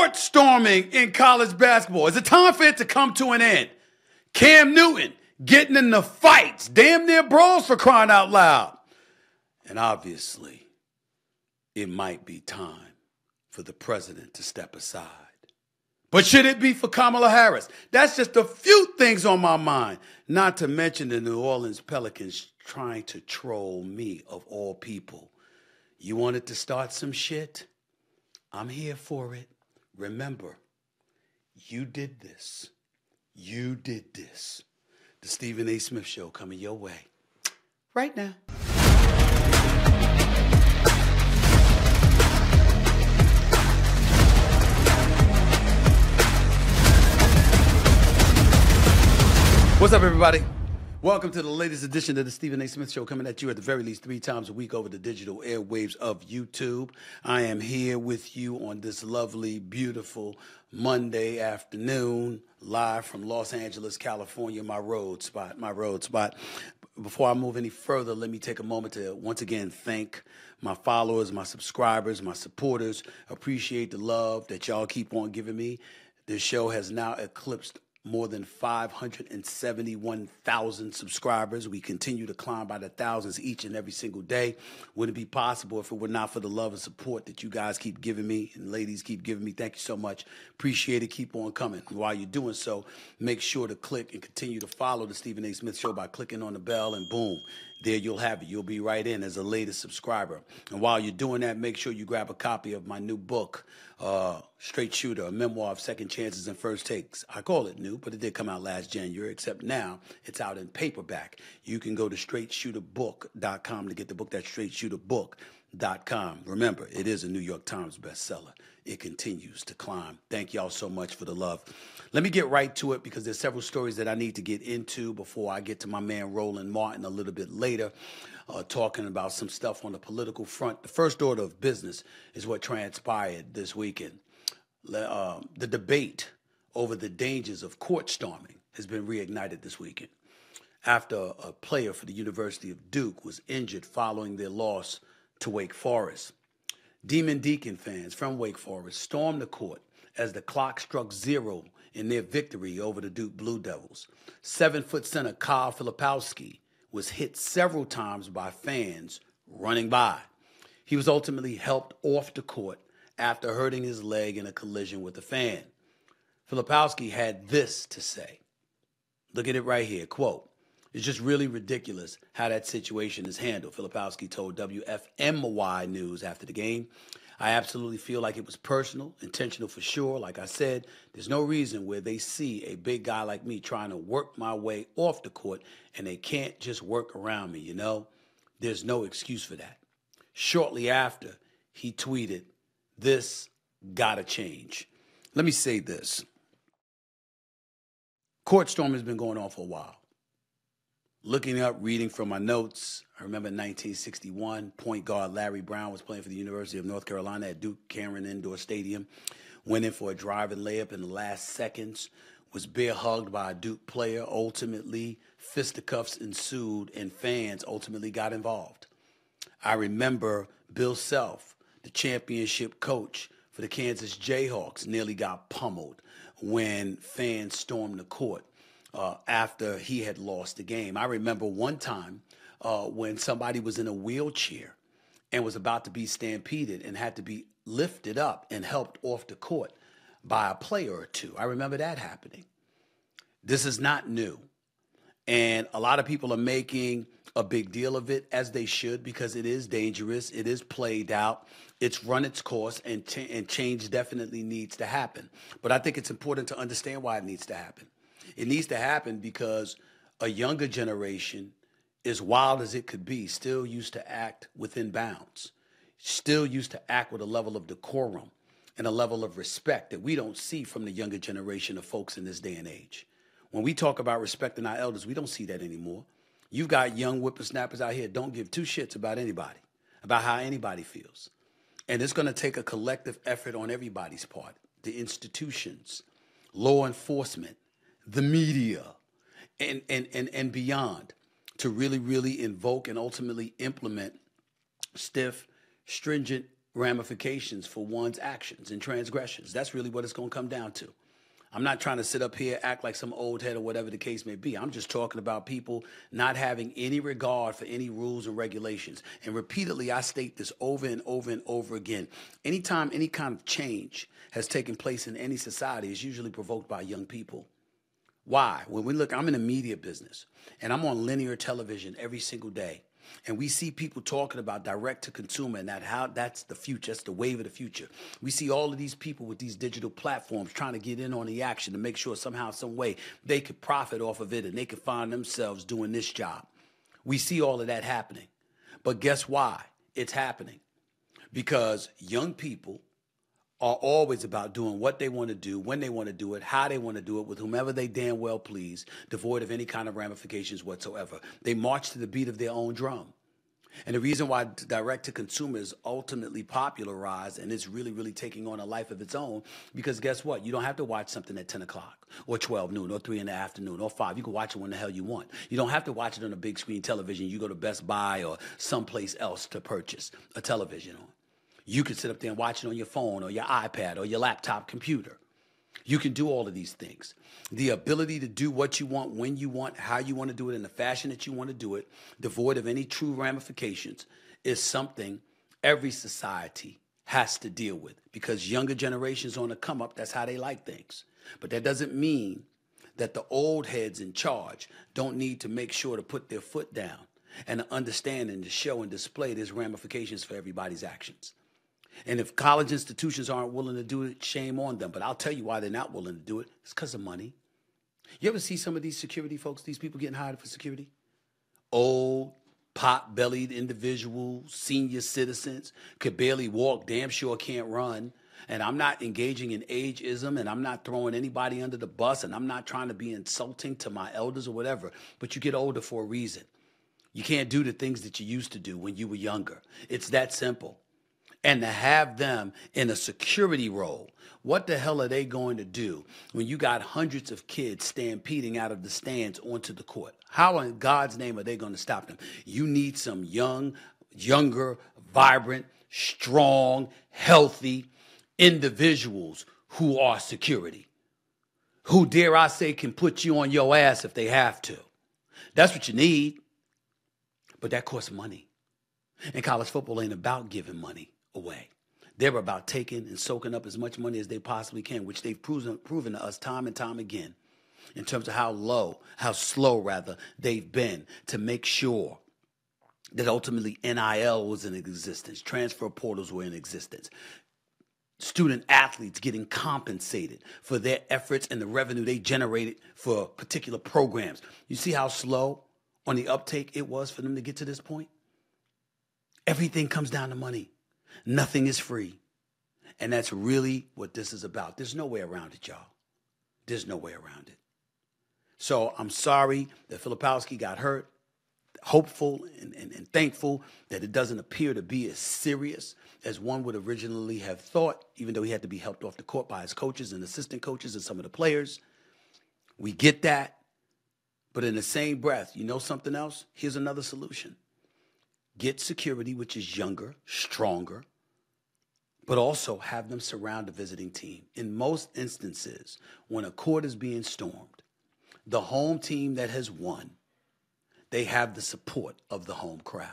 court storming in college basketball. Is it time for it to come to an end? Cam Newton getting into fights, damn near brawls, for crying out loud. And obviously, it might be time for the president to step aside. But should it be for Kamala Harris? That's just a few things on my mind, not to mention the New Orleans Pelicans trying to troll me, of all people. You wanted to start some shit? I'm here for it. Remember, you did this. You did this. The Stephen A. Smith Show, coming your way right now. What's up, everybody? Welcome to the latest edition of the Stephen A. Smith Show, coming at you at the very least 3 times a week over the digital airwaves of YouTube. I am here with you on this lovely, beautiful Monday afternoon, live from Los Angeles, California, my road spot. Before I move any further, let me take a moment to once again thank my followers, my subscribers, my supporters. Appreciate the love that y'all keep on giving me. This show has now eclipsed more than 571,000 subscribers. We continue to climb by the thousands each and every single day. Wouldn't it be possible if it were not for the love and support that you guys keep giving me, and ladies keep giving me. Thank you so much. Appreciate it. Keep on coming. And while you're doing so, make sure to click and continue to follow the Stephen A. Smith Show by clicking on the bell, and boom, there you'll have it. You'll be right in as a latest subscriber. And while you're doing that, make sure you grab a copy of my new book, Straight Shooter, a memoir of second chances and first takes. I call it new, but it did come out last January, except now it's out in paperback. You can go to straightshooterbook.com to get the book. That's straightshooterbook.com. Remember, it is a New York Times bestseller. It continues to climb. Thank y'all so much for the love. Let me get right to it, because there's several stories that I need to get into before I get to my man Roland Martin a little bit later, talking about some stuff on the political front. The first order of business is what transpired this weekend. The debate over the dangers of court storming has been reignited this weekend after a player for the University of Duke was injured following their loss to Wake Forest. Demon Deacon fans from Wake Forest stormed the court as the clock struck 0 in their victory over the Duke Blue Devils. 7-foot center Kyle Filipowski was hit several times by fans running by. He was ultimately helped off the court after hurting his leg in a collision with a fan. Filipowski had this to say. Look at it right here, quote, "It's just really ridiculous how that situation is handled," Filipowski told WFMY News after the game. "I absolutely feel like it was personal, intentional for sure. Like I said, there's no reason where they see a big guy like me trying to work my way off the court and they can't just work around me, you know? There's no excuse for that." Shortly after, he tweeted, "This gotta change." Let me say this. Court storm has been going on for a while. Looking up, reading from my notes, I remember in 1961, point guard Larry Brown was playing for the University of North Carolina at Duke, Cameron Indoor Stadium, went in for a driving layup in the last seconds, was bear hugged by a Duke player. Ultimately, fisticuffs ensued, and fans ultimately got involved. I remember Bill Self, the championship coach for the Kansas Jayhawks, nearly got pummeled when fans stormed the court after he had lost the game. I remember one time when somebody was in a wheelchair and was about to be stampeded and had to be lifted up and helped off the court by a player or two. I remember that happening. This is not new. And a lot of people are making a big deal of it, as they should, because it is dangerous. It is played out. It's run its course, and change definitely needs to happen. But I think it's important to understand why it needs to happen. It needs to happen because a younger generation, as wild as it could be, still used to act within bounds, still used to act with a level of decorum and a level of respect that we don't see from the younger generation of folks in this day and age. When we talk about respecting our elders, we don't see that anymore. You've got young whippersnappers out here don't give two shits about anybody, about how anybody feels. And it's going to take a collective effort on everybody's part, the institutions, law enforcement, the media, and beyond, to really, really invoke and ultimately implement stiff, stringent ramifications for one's actions and transgressions. That's really what it's going to come down to. I'm not trying to sit up here, act like some old head or whatever the case may be. I'm just talking about people not having any regard for any rules and regulations. And repeatedly, I state this over and over and over again. Anytime any kind of change has taken place in any society, it's usually provoked by young people. Why? When we look, I'm in the media business, and I'm on linear television every single day. And we see people talking about direct-to-consumer and that's the future. That's the wave of the future. We see all of these people with these digital platforms trying to get in on the action to make sure somehow, some way, they could profit off of it and they could find themselves doing this job. We see all of that happening. But guess why? It's happening. Because young people are always about doing what they want to do, when they want to do it, how they want to do it, with whomever they damn well please, devoid of any kind of ramifications whatsoever. They march to the beat of their own drum. And the reason why direct-to-consumer is ultimately popularized and it's really, really taking on a life of its own, because guess what? You don't have to watch something at 10 o'clock or 12 noon or 3 in the afternoon or 5. You can watch it when the hell you want. You don't have to watch it on a big screen television. You go to Best Buy or someplace else to purchase a television on. You can sit up there and watch it on your phone or your iPad or your laptop computer. You can do all of these things. The ability to do what you want, when you want, how you want to do it, in the fashion that you want to do it, devoid of any true ramifications, is something every society has to deal with, because younger generations on the come up, that's how they like things. But that doesn't mean that the old heads in charge don't need to make sure to put their foot down and to understand and to show and display there's ramifications for everybody's actions. And if college institutions aren't willing to do it, shame on them. But I'll tell you why they're not willing to do it. It's because of money. You ever see some of these security folks, these people getting hired for security? Old, pot-bellied individuals, senior citizens, could barely walk, damn sure can't run. And I'm not engaging in ageism, and I'm not throwing anybody under the bus, and I'm not trying to be insulting to my elders or whatever. But you get older for a reason. You can't do the things that you used to do when you were younger. It's that simple. And to have them in a security role, what the hell are they going to do when you got hundreds of kids stampeding out of the stands onto the court? How in God's name are they going to stop them? You need some young, younger, vibrant, strong, healthy individuals who are security, who, dare I say, can put you on your ass if they have to. That's what you need. But that costs money. And college football ain't about giving money away. They're about taking and soaking up as much money as they possibly can, which they've proven to us time and time again in terms of how slow they've been to make sure that ultimately NIL was in existence, transfer portals were in existence, student athletes getting compensated for their efforts and the revenue they generated for particular programs. You see how slow on the uptake it was for them to get to this point? Everything comes down to money. Nothing is free. And that's really what this is about. There's no way around it, y'all. There's no way around it. So I'm sorry that Filipowski got hurt. Hopeful and thankful that it doesn't appear to be as serious as one would originally have thought, even though he had to be helped off the court by his coaches and assistant coaches and some of the players. We get that. But in the same breath, you know something else? Here's another solution. Get security, which is younger, stronger, but also have them surround the visiting team. In most instances, when a court is being stormed, the home team that has won, they have the support of the home crowd,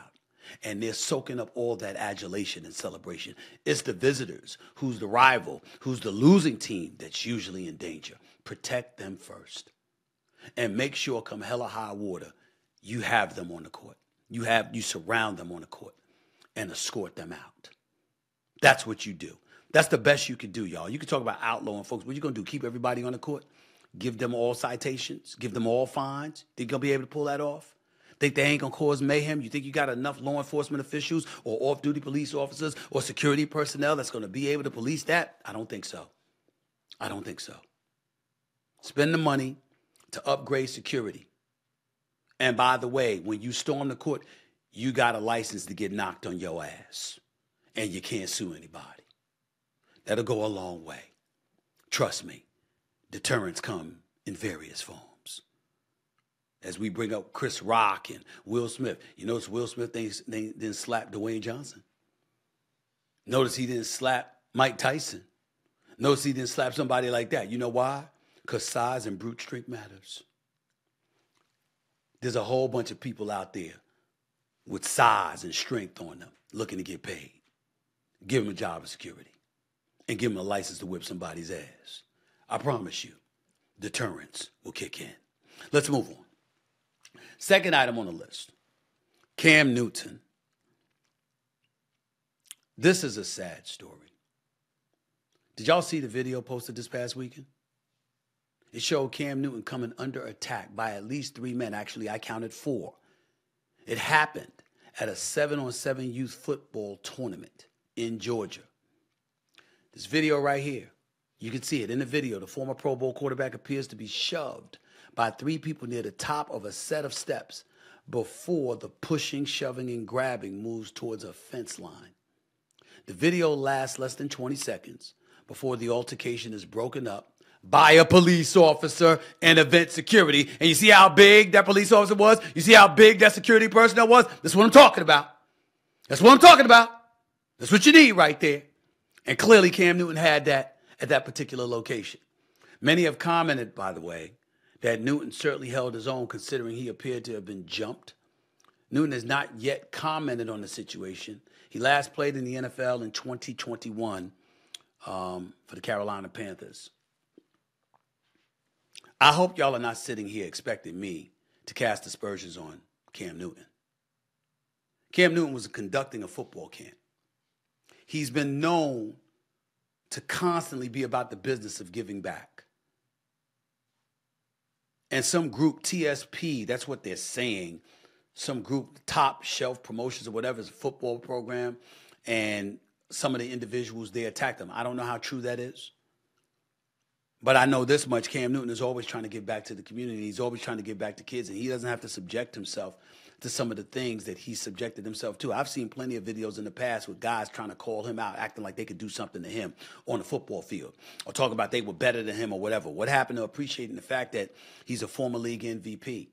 and they're soaking up all that adulation and celebration. It's the visitors, who's the rival, who's the losing team, that's usually in danger. Protect them first, and make sure, come hell or high water, you have them on the court. You surround them on the court and escort them out. That's what you do. That's the best you can do, y'all. You can talk about outlawing folks. What you going to do, keep everybody on the court? Give them all citations? Give them all fines? Think you're going to be able to pull that off? Think they ain't going to cause mayhem? You think you got enough law enforcement officials or off-duty police officers or security personnel that's going to be able to police that? I don't think so. I don't think so. Spend the money to upgrade security. And by the way, when you storm the court, you got a license to get knocked on your ass. And you can't sue anybody. That'll go a long way. Trust me, deterrents come in various forms. As we bring up Chris Rock and Will Smith, you notice Will Smith didn't slap Dwayne Johnson. Notice he didn't slap Mike Tyson. Notice he didn't slap somebody like that. You know why? Because size and brute strength matters. There's a whole bunch of people out there with size and strength on them looking to get paid. Give them a job of security and give them a license to whip somebody's ass. I promise you, deterrence will kick in. Let's move on. Second item on the list, Cam Newton. This is a sad story. Did y'all see the video posted this past weekend? It showed Cam Newton coming under attack by at least three men. Actually, I counted four. It happened at a 7-on-7 youth football tournament in Georgia. This video right here, you can see it in the video. The former Pro Bowl quarterback appears to be shoved by three people near the top of a set of steps before the pushing, shoving, and grabbing moves towards a fence line. The video lasts less than 20 seconds before the altercation is broken up by a police officer and event security. And you see how big that police officer was? You see how big that security personnel was? That's what I'm talking about. That's what I'm talking about. That's what you need right there. And clearly Cam Newton had that at that particular location. Many have commented, by the way, that Newton certainly held his own considering he appeared to have been jumped. Newton has not yet commented on the situation. He last played in the NFL in 2021 for the Carolina Panthers. I hope y'all are not sitting here expecting me to cast aspersions on Cam Newton. Cam Newton was conducting a football camp. He's been known to constantly be about the business of giving back. And some group, TSP, that's what they're saying, some group, Top Shelf Promotions or whatever, is a football program, and some of the individuals, they attacked them. I don't know how true that is. But I know this much, Cam Newton is always trying to give back to the community. He's always trying to give back to kids, and he doesn't have to subject himself to some of the things that he subjected himself to. I've seen plenty of videos in the past with guys trying to call him out, acting like they could do something to him on the football field or talking about they were better than him or whatever. What happened to appreciating the fact that he's a former league MVP,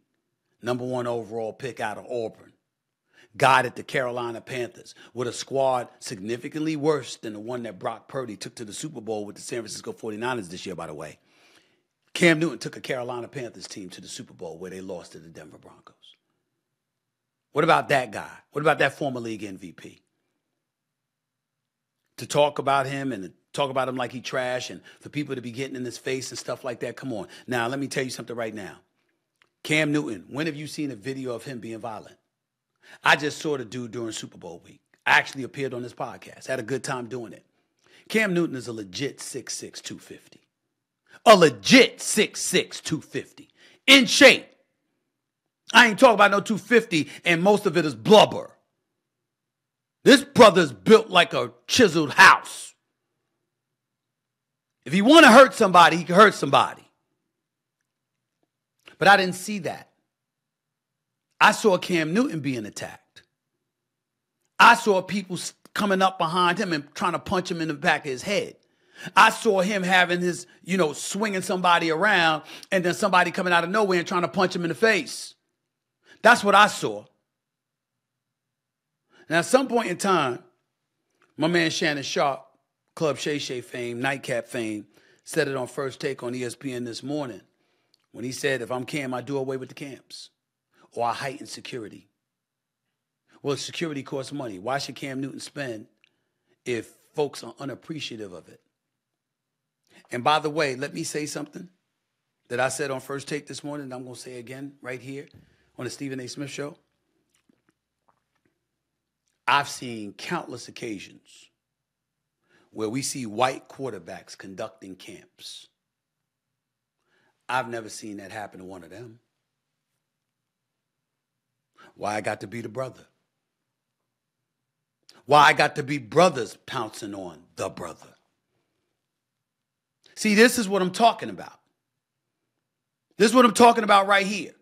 #1 overall pick out of Auburn, guy at the Carolina Panthers with a squad significantly worse than the one that Brock Purdy took to the Super Bowl with the San Francisco 49ers this year, by the way. Cam Newton took a Carolina Panthers team to the Super Bowl where they lost to the Denver Broncos. What about that guy? What about that former league MVP? To talk about him and to talk about him like he trash and for people to be getting in his face and stuff like that, come on. Now, let me tell you something right now. Cam Newton, when have you seen a video of him being violent? I just saw the dude during Super Bowl week. I actually appeared on this podcast. Had a good time doing it. Cam Newton is a legit 6'6", 250. A legit 6'6", 250. In shape. I ain't talking about no 250, and most of it is blubber. This brother's built like a chiseled house. If he want to hurt somebody, he can hurt somebody. But I didn't see that. I saw Cam Newton being attacked. I saw people coming up behind him and trying to punch him in the back of his head. I saw him having his, swinging somebody around and then somebody coming out of nowhere and trying to punch him in the face. That's what I saw. Now, at some point in time, my man Shannon Sharp, Club Shay Shay fame, Nightcap fame, said it on First Take on ESPN this morning when he said, if I'm Cam, I do away with the camps. Or I heighten security. Well, security costs money. Why should Cam Newton spend if folks are unappreciative of it? And by the way, let me say something that I said on First Take this morning, and I'm going to say again right here on the Stephen A. Smith Show. I've seen countless occasions where we see white quarterbacks conducting camps. I've never seen that happen to one of them. Why I got to be the brother. Why I got to be brothers pouncing on the brother. See, this is what I'm talking about. This is what I'm talking about right here.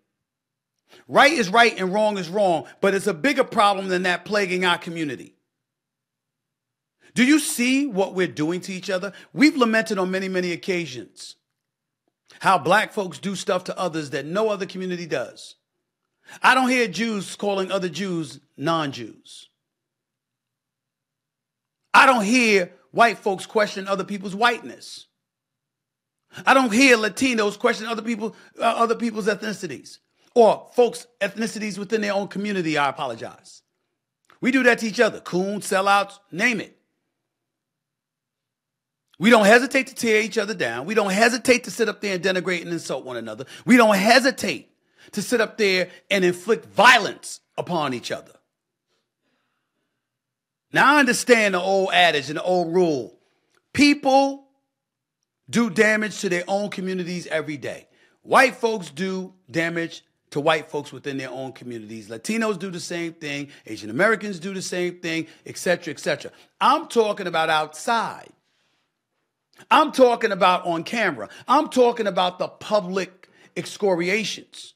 Right is right and wrong is wrong, but it's a bigger problem than that plaguing our community. Do you see what we're doing to each other? We've lamented on many, many occasions how black folks do stuff to others that no other community does. I don't hear Jews calling other Jews non-Jews. I don't hear white folks question other people's whiteness. I don't hear Latinos question other people's ethnicities, or folks' ethnicities within their own community. I apologize. We do that to each other. Coons, sellouts, name it. We don't hesitate to tear each other down. We don't hesitate to sit up there and denigrate and insult one another. We don't hesitate to sit up there and inflict violence upon each other. Now, I understand the old adage and the old rule. People do damage to their own communities every day. White folks do damage to white folks within their own communities. Latinos do the same thing. Asian Americans do the same thing, et cetera, et cetera. I'm talking about outside. I'm talking about on camera. I'm talking about the public excoriations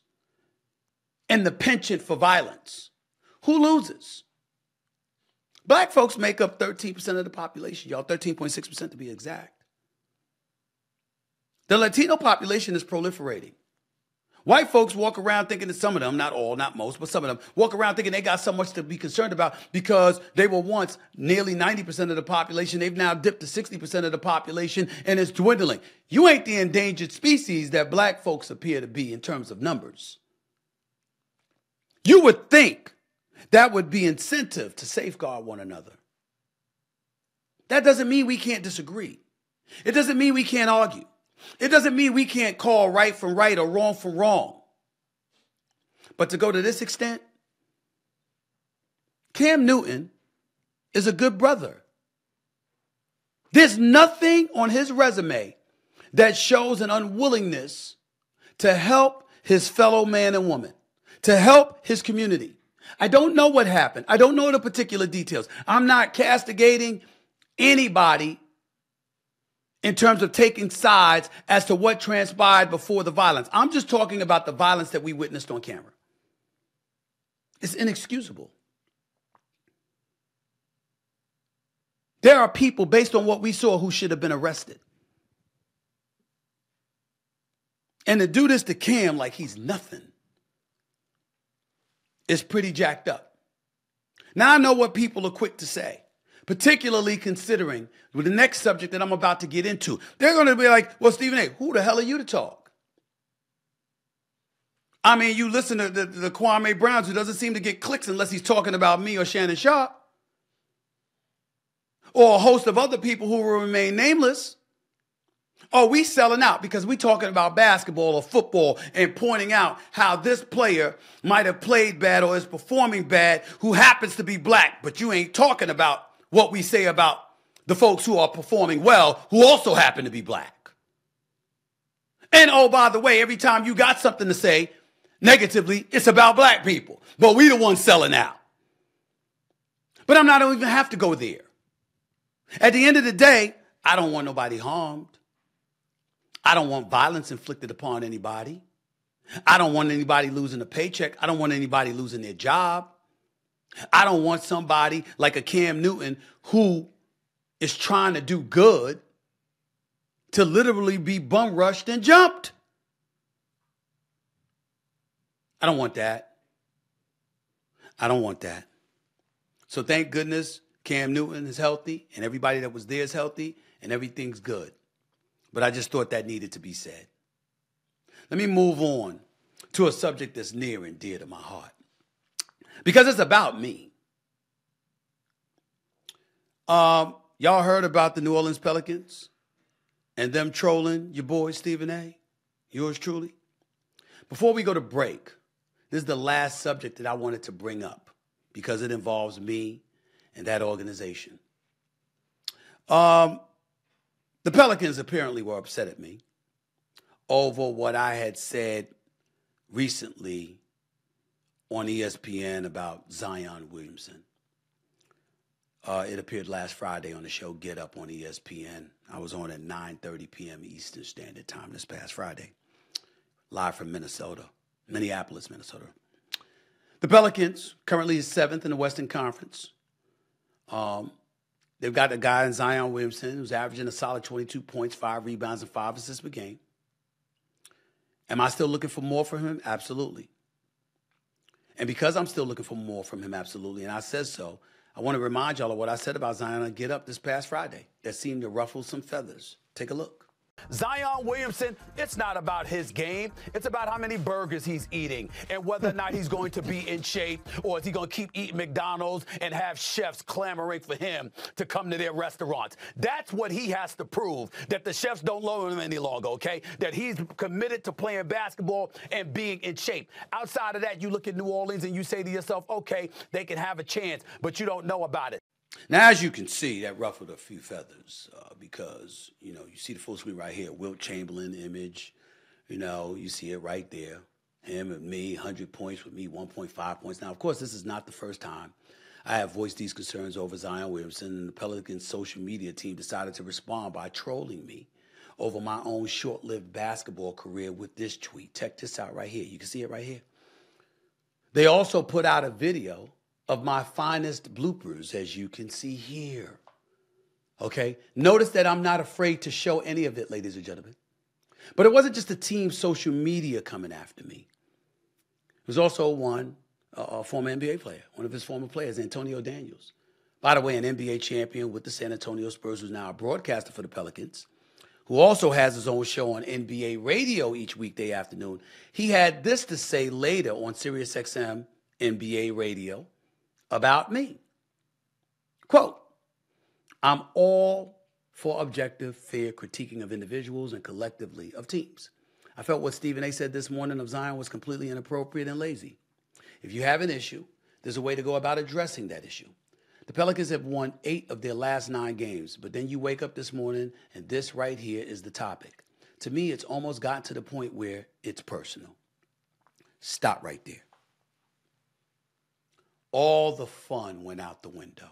and the penchant for violence. Who loses? Black folks make up 13% of the population, y'all, 13.6% to be exact. The Latino population is proliferating. White folks walk around thinking that some of them, not all, not most, but some of them, walk around thinking they got so much to be concerned about because they were once nearly 90% of the population. They've now dipped to 60% of the population, and it's dwindling. You ain't the endangered species that black folks appear to be in terms of numbers. You would think that would be incentive to safeguard one another. That doesn't mean we can't disagree. It doesn't mean we can't argue. It doesn't mean we can't call right from right or wrong from wrong. But to go to this extent, Cam Newton is a good brother. There's nothing on his resume that shows an unwillingness to help his fellow man and woman, to help his community. I don't know what happened. I don't know the particular details. I'm not castigating anybody in terms of taking sides as to what transpired before the violence. I'm just talking about the violence that we witnessed on camera. It's inexcusable. There are people, based on what we saw, who should have been arrested. And to do this to Cam like he's nothing is pretty jacked up. Now, I know what people are quick to say, particularly considering with the next subject that I'm about to get into. They're going to be like, well, Stephen A., who the hell are you to talk? I mean, you listen to the Kwame Browns, who doesn't seem to get clicks unless he's talking about me or Shannon Sharp, or a host of other people who will remain nameless. Oh, we selling out because we talking about basketball or football and pointing out how this player might have played bad or is performing bad who happens to be black, but you ain't talking about what we say about the folks who are performing well who also happen to be black. And oh, by the way, every time you got something to say negatively, it's about black people, but we the ones selling out. But I don't even have to go there. At the end of the day, I don't want nobody harmed. I don't want violence inflicted upon anybody. I don't want anybody losing a paycheck. I don't want anybody losing their job. I don't want somebody like a Cam Newton who is trying to do good to literally be bum rushed and jumped. I don't want that. I don't want that. So thank goodness Cam Newton is healthy and everybody that was there is healthy and everything's good. But I just thought that needed to be said. Let me move on to a subject that's near and dear to my heart, because it's about me. Y'all heard about the New Orleans Pelicans and them trolling your boy Stephen A., yours truly? Before we go to break, this is the last subject that I wanted to bring up because it involves me and that organization. The Pelicans apparently were upset at me over what I had said recently on ESPN about Zion Williamson. It appeared last Friday on the show Get Up on ESPN. I was on at 9:30 p.m. Eastern Standard Time this past Friday, live from Minneapolis, Minnesota. The Pelicans currently is 7th in the Western Conference. They've got a guy in Zion Williamson who's averaging a solid 22 points, 5 rebounds, and 5 assists per game. Am I still looking for more from him? Absolutely. And because I'm still looking for more from him, absolutely, and I said so, I want to remind y'all of what I said about Zion on Get Up this past Friday that seemed to ruffle some feathers. Take a look. Zion Williamson, it's not about his game. It's about how many burgers he's eating and whether or not he's going to be in shape or is he going to keep eating McDonald's and have chefs clamoring for him to come to their restaurants. That's what he has to prove, that the chefs don't love him any longer, okay? That he's committed to playing basketball and being in shape. Outside of that, you look at New Orleans and you say to yourself, okay, they can have a chance, but you don't know about it. Now, as you can see, that ruffled a few feathers because, you know, you see the full screen right here, Wilt Chamberlain image, you know, you see it right there. Him and me, 100 points with me, 1.5 points. Now, of course, this is not the first time I have voiced these concerns over Zion Williamson, and the Pelicans social media team decided to respond by trolling me over my own short-lived basketball career with this tweet. Check this out right here. You can see it right here. They also put out a video of my finest bloopers, as you can see here. Okay? Notice that I'm not afraid to show any of it, ladies and gentlemen. But it wasn't just the team's social media coming after me. It was also one former NBA player, one of his former players, Antonio Daniels. By the way, an NBA champion with the San Antonio Spurs, who's now a broadcaster for the Pelicans, who also has his own show on NBA radio each weekday afternoon. He had this to say later on SiriusXM NBA radio about me. Quote, I'm all for objective, fair critiquing of individuals and collectively of teams. I felt what Stephen A. said this morning of Zion was completely inappropriate and lazy. If you have an issue, there's a way to go about addressing that issue. The Pelicans have won 8 of their last 9 games, but then you wake up this morning and this right here is the topic. To me, it's almost gotten to the point where it's personal. Stop right there. All the fun went out the window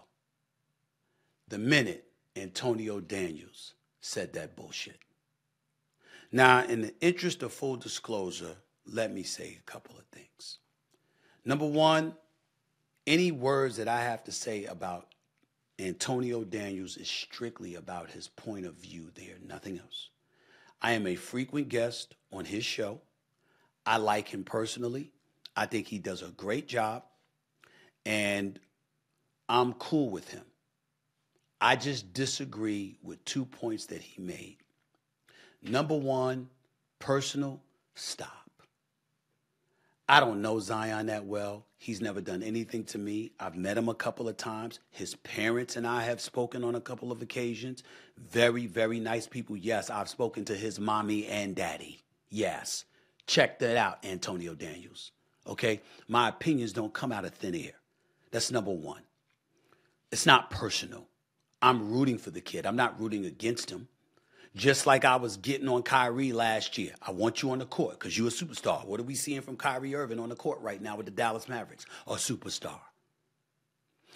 the minute Antonio Daniels said that bullshit. Now, in the interest of full disclosure, let me say a couple of things. Number one, any words that I have to say about Antonio Daniels is strictly about his point of view there, nothing else. I am a frequent guest on his show. I like him personally. I think he does a great job. And I'm cool with him. I just disagree with 2 points that he made. Number one, personal, stop. I don't know Zion that well. He's never done anything to me. I've met him a couple of times. His parents and I have spoken on a couple of occasions. Very, very nice people. Yes, I've spoken to his mommy and daddy. Yes. Check that out, Antonio Daniels. Okay? My opinions don't come out of thin air. That's number one. It's not personal. I'm rooting for the kid. I'm not rooting against him. Just like I was getting on Kyrie last year. I want you on the court because you're a superstar. What are we seeing from Kyrie Irving on the court right now with the Dallas Mavericks? A superstar.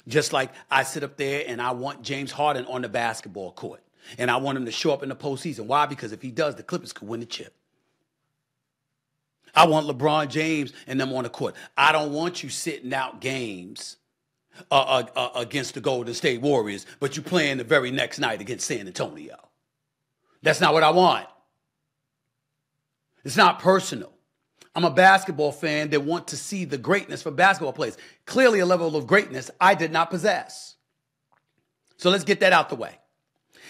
Just like I sit up there and I want James Harden on the basketball court. And I want him to show up in the postseason. Why? Because if he does, the Clippers could win the chip. I want LeBron James and them on the court. I don't want you sitting out games against the Golden State Warriors, but you playing the very next night against San Antonio. That's not what I want. It's not personal. I'm a basketball fan that wants to see the greatness for basketball players. Clearly a level of greatness I did not possess. So let's get that out the way.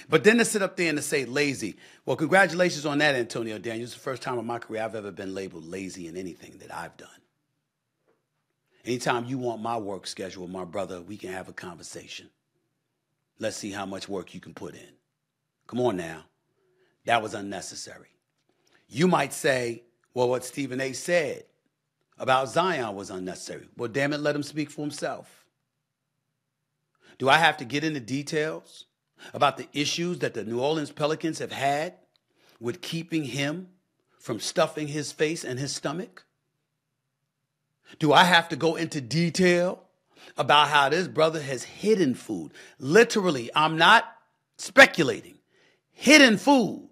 But then to sit up there and to say lazy, well, congratulations on that, Antonio Daniels. It's the first time in my career I've ever been labeled lazy in anything that I've done. Anytime you want my work schedule, my brother, we can have a conversation. Let's see how much work you can put in. Come on now. That was unnecessary. You might say, well, what Stephen A. said about Zion was unnecessary. Well, damn it, let him speak for himself. Do I have to get into details about the issues that the New Orleans Pelicans have had with keeping him from stuffing his face and his stomach? Do I have to go into detail about how this brother has hidden food? Literally, I'm not speculating. Hidden food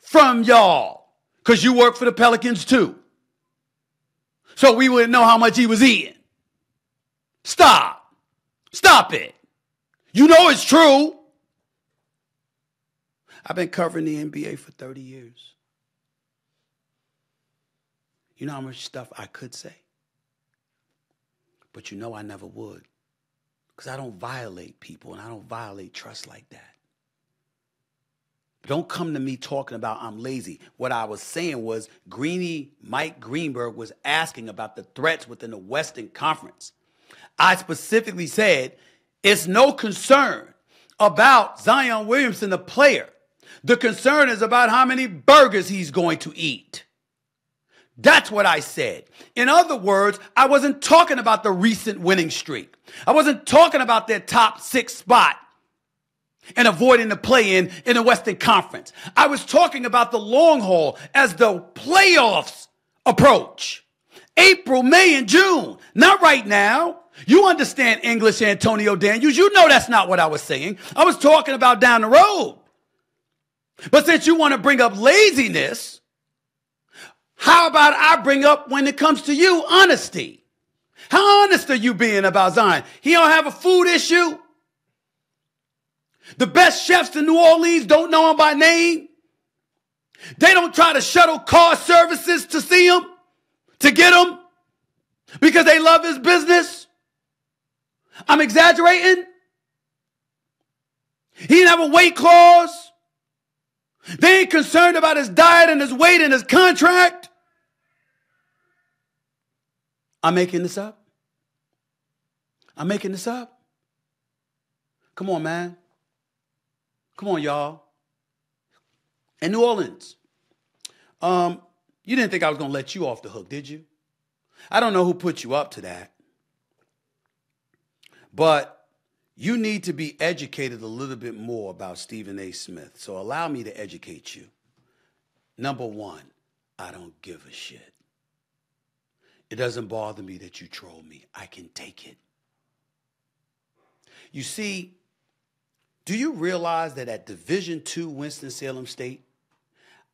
from y'all because you work for the Pelicans too. So we wouldn't know how much he was eating. Stop. Stop it. You know it's true. I've been covering the NBA for 30 years. You know how much stuff I could say? But you know I never would. because I don't violate people and I don't violate trust like that. Don't come to me talking about I'm lazy. What I was saying was Mike Greenberg was asking about the threats within the Western Conference. I specifically said it's no concern about Zion Williamson, the player. The concern is about how many burgers he's going to eat. That's what I said. In other words, I wasn't talking about the recent winning streak. I wasn't talking about their top six spot and avoiding the play-in in the Western Conference. I was talking about the long haul as the playoffs approach. April, May, and June. Not right now. You understand English, Antonio Daniels. You know that's not what I was saying. I was talking about down the road. But since you want to bring up laziness, how about I bring up, when it comes to you, honesty? How honest are you being about Zion? He don't have a food issue. The best chefs in New Orleans don't know him by name. They don't try to shuttle car services to see him, to get him, because they love his business. I'm exaggerating. He didn't have a weight clause. They ain't concerned about his diet and his weight and his contract. I'm making this up. I'm making this up. Come on, man. Come on, y'all. In New Orleans, you didn't think I was going to let you off the hook, did you? I don't know who put you up to that. But you need to be educated a little bit more about Stephen A. Smith. So allow me to educate you. Number one, I don't give a shit. It doesn't bother me that you troll me. I can take it. You see, do you realize that at Division II Winston-Salem State,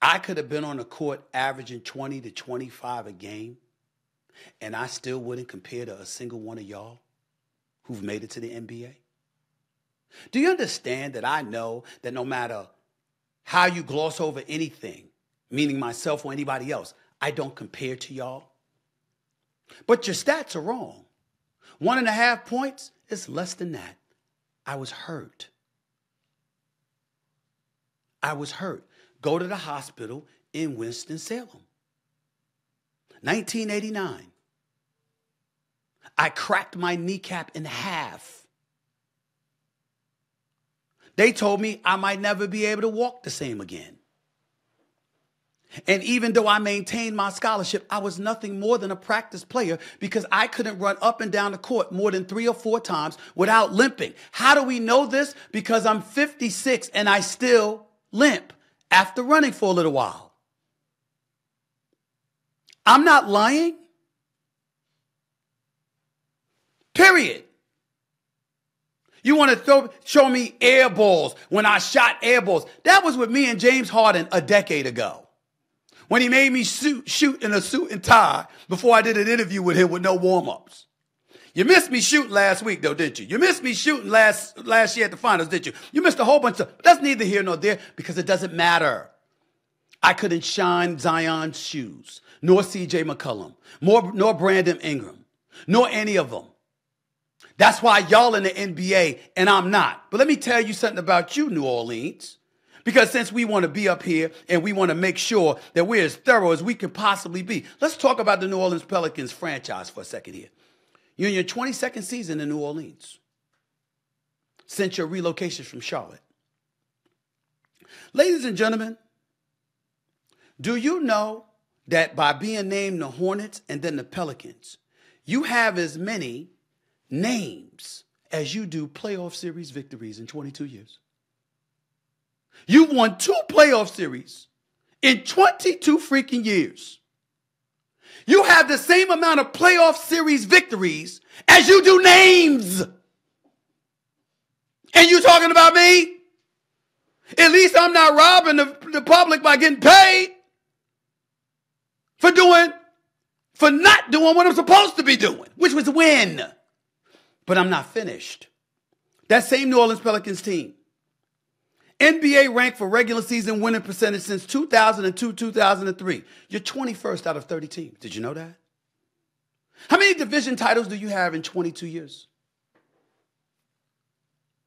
I could have been on the court averaging 20 to 25 a game, and I still wouldn't compare to a single one of y'all who've made it to the NBA? Do you understand that I know that no matter how you gloss over anything, meaning myself or anybody else, I don't compare to y'all? But your stats are wrong. 1.5 points is less than that. I was hurt. I was hurt. Go to the hospital in Winston-Salem. 1989. I cracked my kneecap in half. They told me I might never be able to walk the same again. And even though I maintained my scholarship, I was nothing more than a practice player because I couldn't run up and down the court more than 3 or 4 times without limping. How do we know this? Because I'm 56 and I still limp after running for a little while. I'm not lying. Period. You want to show me air balls when I shot air balls. That was with me and James Harden a decade ago, when he made me shoot in a suit and tie before I did an interview with him with no warm-ups. You missed me shooting last week, though, didn't you? You missed me shooting last year at the finals, didn't you? You missed a whole bunch of stuff. That's neither here nor there because it doesn't matter. I couldn't shine Zion's shoes, nor C.J. McCullum, nor Brandon Ingram, nor any of them. That's why y'all in the NBA and I'm not. But let me tell you something about you, New Orleans. Because since we want to be up here and we want to make sure that we're as thorough as we can possibly be, let's talk about the New Orleans Pelicans franchise for a second here. You're in your 22nd season in New Orleans since your relocation from Charlotte. Ladies and gentlemen, do you know that by being named the Hornets and then the Pelicans, you have as many names as you do playoff series victories in 22 years? You won 2 playoff series in 22 freaking years. You have the same amount of playoff series victories as you do names. And you talking about me? At least I'm not robbing the public by getting paid for not doing what I'm supposed to be doing, which was win. But I'm not finished. That same New Orleans Pelicans team, NBA rank for regular season winning percentage since 2002-2003. You're 21st out of 30 teams. Did you know that? How many division titles do you have in 22 years?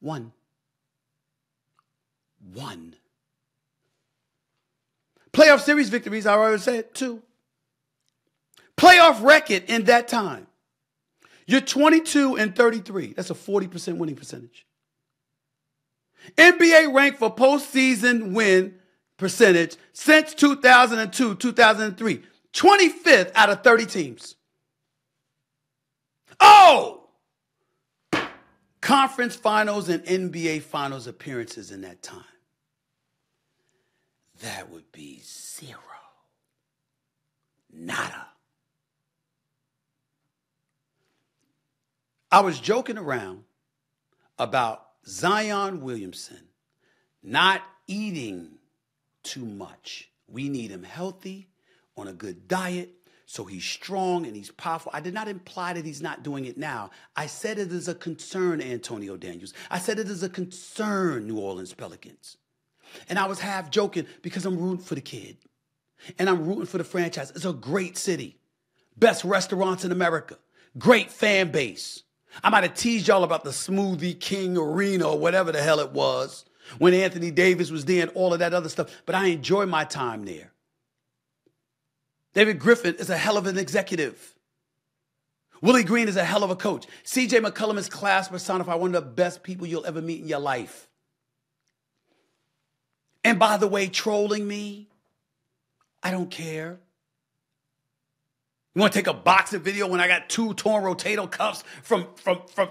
One. Playoff series victories, I already said, 2. Playoff record in that time. You're 22-33. That's a 40% winning percentage. NBA rank for postseason win percentage since 2002, 2003. 25th out of 30 teams. Oh! Conference finals and NBA finals appearances in that time. That would be 0. Nada. I was joking around about Zion Williamson not eating too much. We need him healthy, on a good diet, so he's strong and he's powerful. I did not imply that he's not doing it now. I said it is a concern, Antonio Daniels. I said it is a concern, New Orleans Pelicans. And I was half joking because I'm rooting for the kid. And I'm rooting for the franchise. It's a great city. Best restaurants in America. Great fan base. I might have teased y'all about the Smoothie King Arena or whatever the hell it was when Anthony Davis was there and all of that other stuff, but I enjoy my time there. David Griffin is a hell of an executive. Willie Green is a hell of a coach. C.J. McCullum is class personified, one of the best people you'll ever meet in your life. And by the way, trolling me, I don't care. You want to take a boxing video when I got 2 torn rotator cuffs from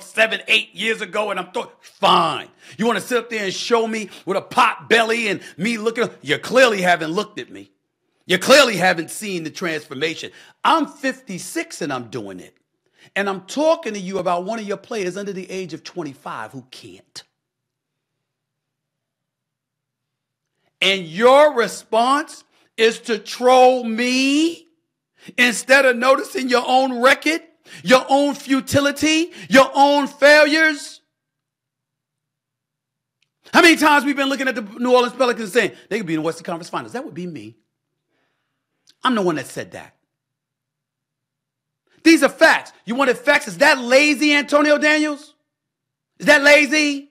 7, 8 years ago and I'm throwing? Fine. You want to sit up there and show me with a pot belly and me looking? You clearly haven't looked at me. You clearly haven't seen the transformation. I'm 56 and I'm doing it. And I'm talking to you about one of your players under the age of 25 who can't. And your response is to troll me? Instead of noticing your own record, your own futility, your own failures. How many times we've been looking at the New Orleans Pelicans saying they could be in the Western Conference Finals? That would be me. I'm the one that said that. These are facts. You wanted facts? Is that lazy, Antonio Daniels? Is that lazy?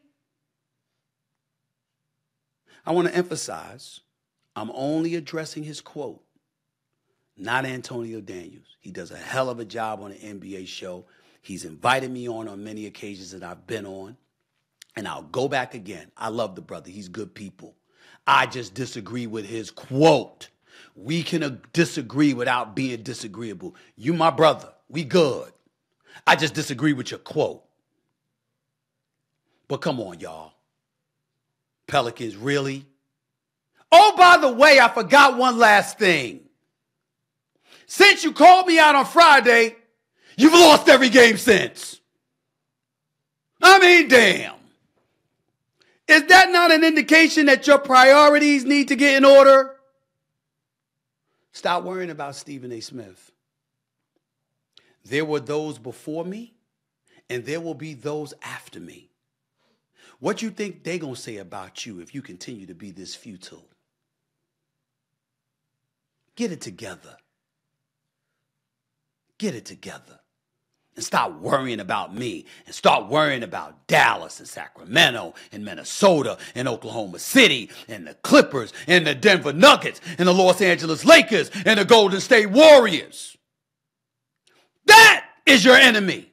I want to emphasize, I'm only addressing his quote. Not Antonio Daniels. He does a hell of a job on the NBA show. He's invited me on many occasions that I've been on. And I'll go back again. I love the brother. He's good people. I just disagree with his quote. We can disagree without being disagreeable. You my brother. We good. I just disagree with your quote. But come on, y'all. Pelicans, really? Oh, by the way, I forgot one last thing. Since you called me out on Friday, you've lost every game since. I mean, damn. Is that not an indication that your priorities need to get in order? Stop worrying about Stephen A. Smith. There were those before me, and there will be those after me. What you think they're going to say about you if you continue to be this futile? Get it together. Get it together and stop worrying about me and start worrying about Dallas and Sacramento and Minnesota and Oklahoma City and the Clippers and the Denver Nuggets and the Los Angeles Lakers and the Golden State Warriors. That is your enemy.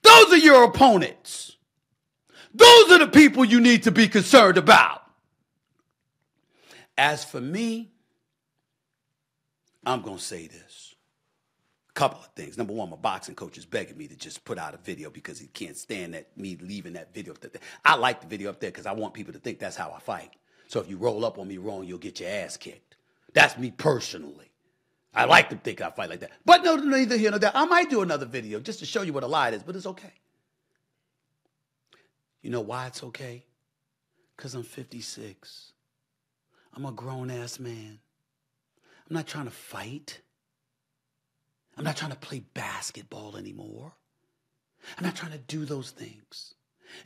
Those are your opponents. Those are the people you need to be concerned about. As for me, I'm going to say this. Couple of things. Number one, my boxing coach is begging me to just put out a video because he can't stand that me leaving that video up there. I like the video up there because I want people to think that's how I fight. So if you roll up on me wrong, you'll get your ass kicked. That's me personally. I like to think I fight like that. But no, neither here nor there. I might do another video just to show you what a lie is, but it's okay. You know why it's okay? Because I'm 56. I'm a grown-ass man. I'm not trying to fight. I'm not trying to play basketball anymore. I'm not trying to do those things.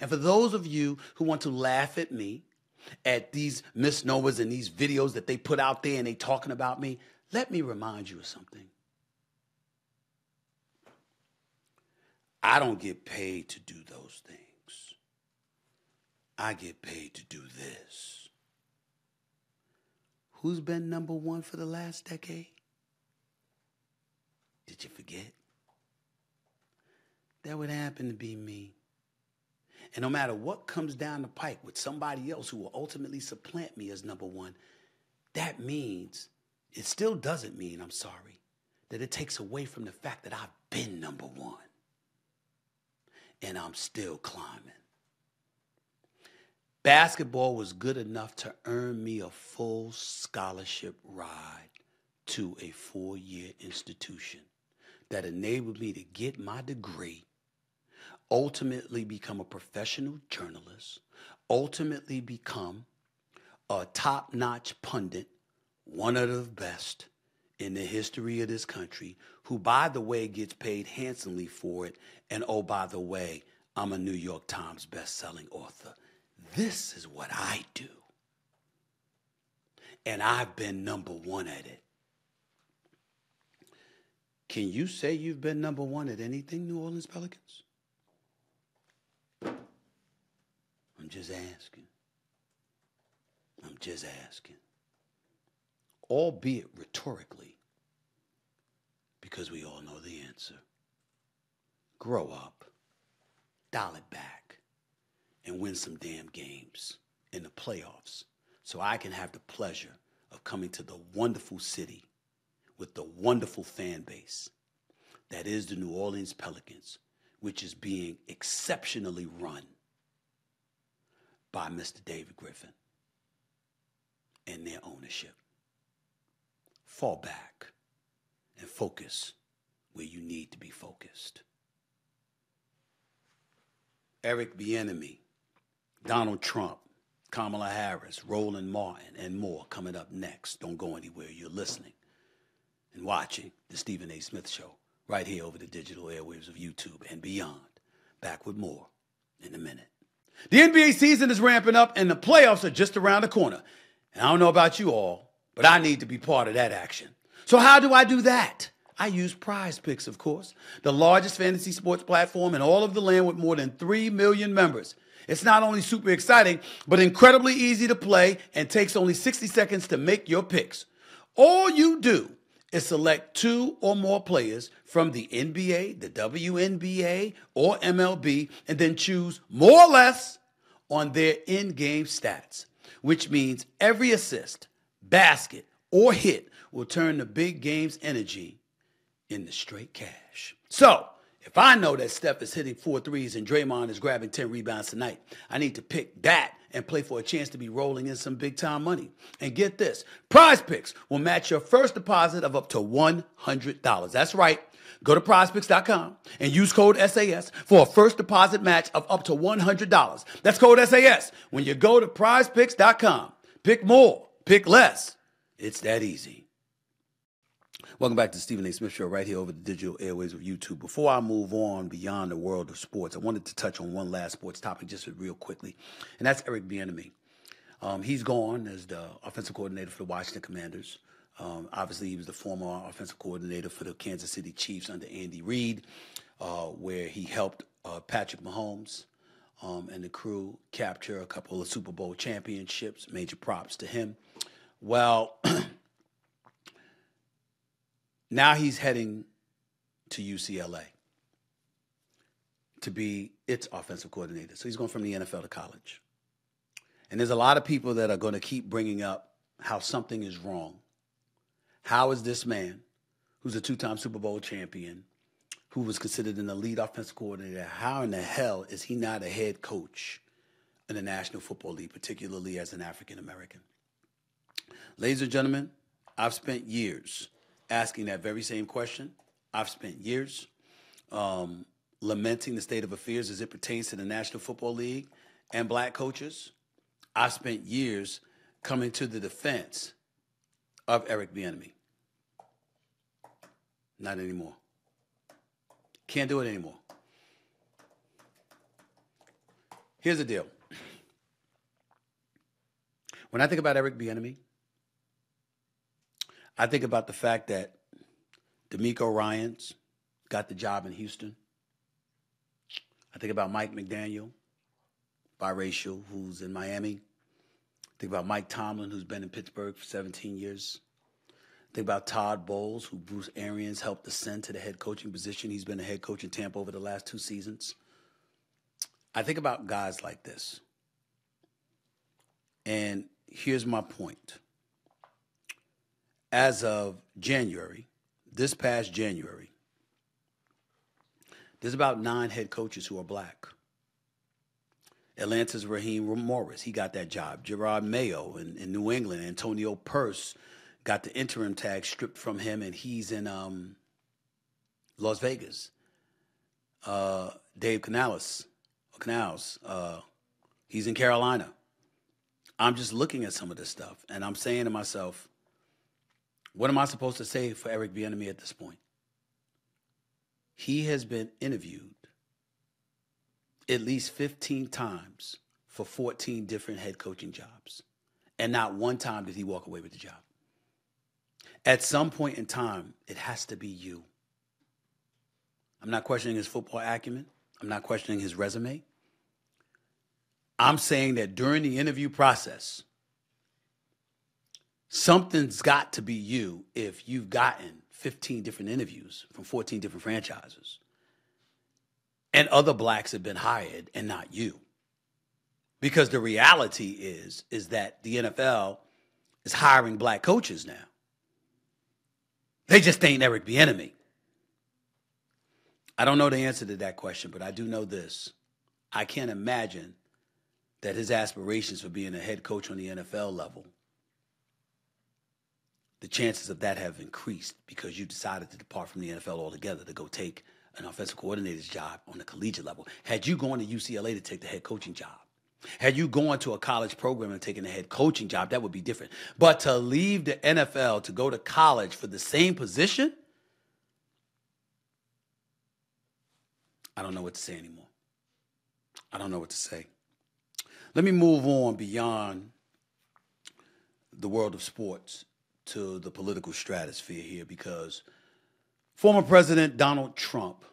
And for those of you who want to laugh at me, at these misnomers and these videos that they put out there and they talking about me, let me remind you of something. I don't get paid to do those things. I get paid to do this. Who's been number one for the last decade? Did you forget? That would happen to be me. And no matter what comes down the pike with somebody else who will ultimately supplant me as number one, that means, it still doesn't mean, I'm sorry, that it takes away from the fact that I've been number one. And I'm still climbing. Basketball was good enough to earn me a full scholarship ride to a four-year institution that enabled me to get my degree, ultimately become a professional journalist, ultimately become a top-notch pundit, one of the best in the history of this country, who, by the way, gets paid handsomely for it. And, oh, by the way, I'm a New York Times best-selling author. This is what I do. And I've been number one at it. Can you say you've been number one at anything, New Orleans Pelicans? I'm just asking. I'm just asking. Albeit rhetorically, because we all know the answer. Grow up, dial it back, and win some damn games in the playoffs so I can have the pleasure of coming to the wonderful city with the wonderful fan base that is the New Orleans Pelicans, which is being exceptionally run by Mr. David Griffin and their ownership. Fall back and focus where you need to be focused. Eric Bieniemy, Donald Trump, Kamala Harris, Roland Martin, and more coming up next. Don't go anywhere. You're listening and watching The Stephen A. Smith Show right here over the digital airwaves of YouTube and beyond. Back with more in a minute. The NBA season is ramping up and the playoffs are just around the corner. And I don't know about you all, but I need to be part of that action. So how do I do that? I use PrizePicks, of course, the largest fantasy sports platform in all of the land with more than 3 million members. It's not only super exciting, but incredibly easy to play and takes only 60 seconds to make your picks. All you do is select two or more players from the NBA, the WNBA, or MLB, and then choose more or less on their in-game stats, which means every assist, basket, or hit will turn the big game's energy into straight cash. So, if I know that Steph is hitting 4 threes and Draymond is grabbing 10 rebounds tonight, I need to pick that and play for a chance to be rolling in some big-time money. And get this, PrizePicks will match your first deposit of up to $100. That's right. Go to prizepicks.com and use code SAS for a first deposit match of up to $100. That's code SAS when you go to prizepicks.com. Pick more. Pick less. It's that easy. Welcome back to the Stephen A. Smith Show right here over the digital airwaves of YouTube. Before I move on beyond the world of sports, I wanted to touch on one last sports topic just real quickly, and that's Eric Bieniemy. He's gone as the offensive coordinator for the Washington Commanders. Obviously, he was the former offensive coordinator for the Kansas City Chiefs under Andy Reid, where he helped Patrick Mahomes and the crew capture a couple of Super Bowl championships. Major props to him. Well, now he's heading to UCLA to be its offensive coordinator. So he's going from the NFL to college. And there's a lot of people that are going to keep bringing up how something is wrong. How is this man, who's a two-time Super Bowl champion, who was considered an elite offensive coordinator, how in the hell is he not a head coach in the National Football League, particularly as an African-American? Ladies and gentlemen, I've spent years asking that very same question. I've spent years lamenting the state of affairs as it pertains to the National Football League and black coaches. I've spent years coming to the defense of Eric Bieniemy. Not anymore. Can't do it anymore. Here's the deal. When I think about Eric Bieniemy, I think about the fact that DeMeco Ryans got the job in Houston. I think about Mike McDaniel, biracial, who's in Miami. Think about Mike Tomlin, who's been in Pittsburgh for 17 years. Think about Todd Bowles, who Bruce Arians helped ascend to the head coaching position. He's been a head coach in Tampa over the last two seasons. I think about guys like this. And here's my point. As of January, this past January, there's about 9 head coaches who are black. Atlanta's Raheem Morris, he got that job. Gerard Mayo in New England. Antonio Pierce got the interim tag stripped from him, and he's in Las Vegas. Dave Canales, he's in Carolina. I'm just looking at some of this stuff, and I'm saying to myself, what am I supposed to say for Eric Bieniemy at this point? He has been interviewed at least 15 times for 14 different head coaching jobs, and not one time did he walk away with the job. At some point in time, it has to be you. I'm not questioning his football acumen. I'm not questioning his resume. I'm saying that during the interview process, something's got to be you if you've gotten 15 different interviews from 14 different franchises and other blacks have been hired and not you. Because the reality is that the NFL is hiring black coaches now. They just ain't Eric Bieniemy. I don't know the answer to that question, but I do know this. I can't imagine that his aspirations for being a head coach on the NFL level, the chances of that have increased because you decided to depart from the NFL altogether to go take an offensive coordinator's job on the collegiate level. Had you gone to UCLA to take the head coaching job, had you gone to a college program and taken a head coaching job, that would be different. But to leave the NFL to go to college for the same position, I don't know what to say anymore. I don't know what to say. Let me move on beyond the world of sports to the political stratosphere here, because former President Donald Trump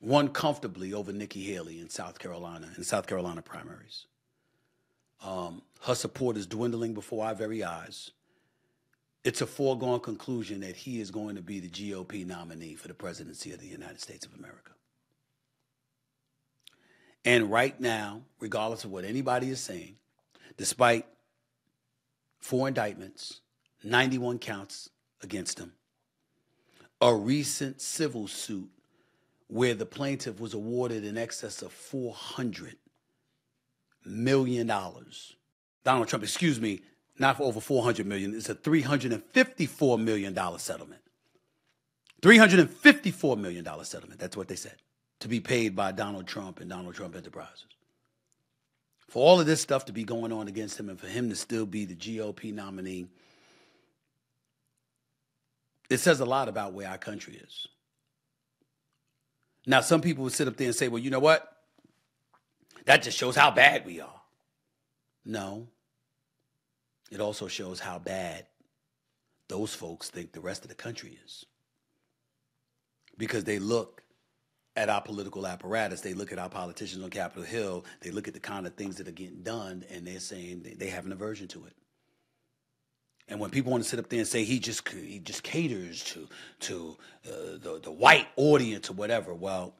won comfortably over Nikki Haley in South Carolina primaries. Her support is dwindling before our very eyes. It's a foregone conclusion that he is going to be the GOP nominee for the presidency of the United States of America. And right now, regardless of what anybody is saying, despite 4 indictments, 91 counts against him, a recent civil suit where the plaintiff was awarded in excess of $400 million. Donald Trump, excuse me, not for over $400 million. It's a $354 million settlement. $354 million settlement. That's what they said. To be paid by Donald Trump and Donald Trump Enterprises. For all of this stuff to be going on against him and for him to still be the GOP nominee, it says a lot about where our country is. Now, some people would sit up there and say, well, you know what? That just shows how bad we are. No. It also shows how bad those folks think the rest of the country is. Because they look at our political apparatus, they look at our politicians on Capitol Hill, they look at the kind of things that are getting done, and they're saying they have an aversion to it. And when people want to sit up there and say he just caters to the white audience or whatever, well,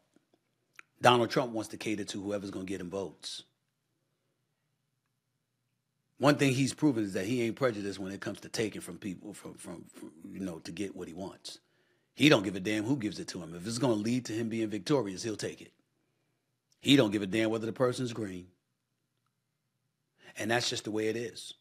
Donald Trump wants to cater to whoever's going to get him votes. One thing he's proven is that he ain't prejudiced when it comes to taking from people from to get what he wants. He don't give a damn who gives it to him. If it's going to lead to him being victorious, he'll take it. He don't give a damn whether the person's green. And that's just the way it is.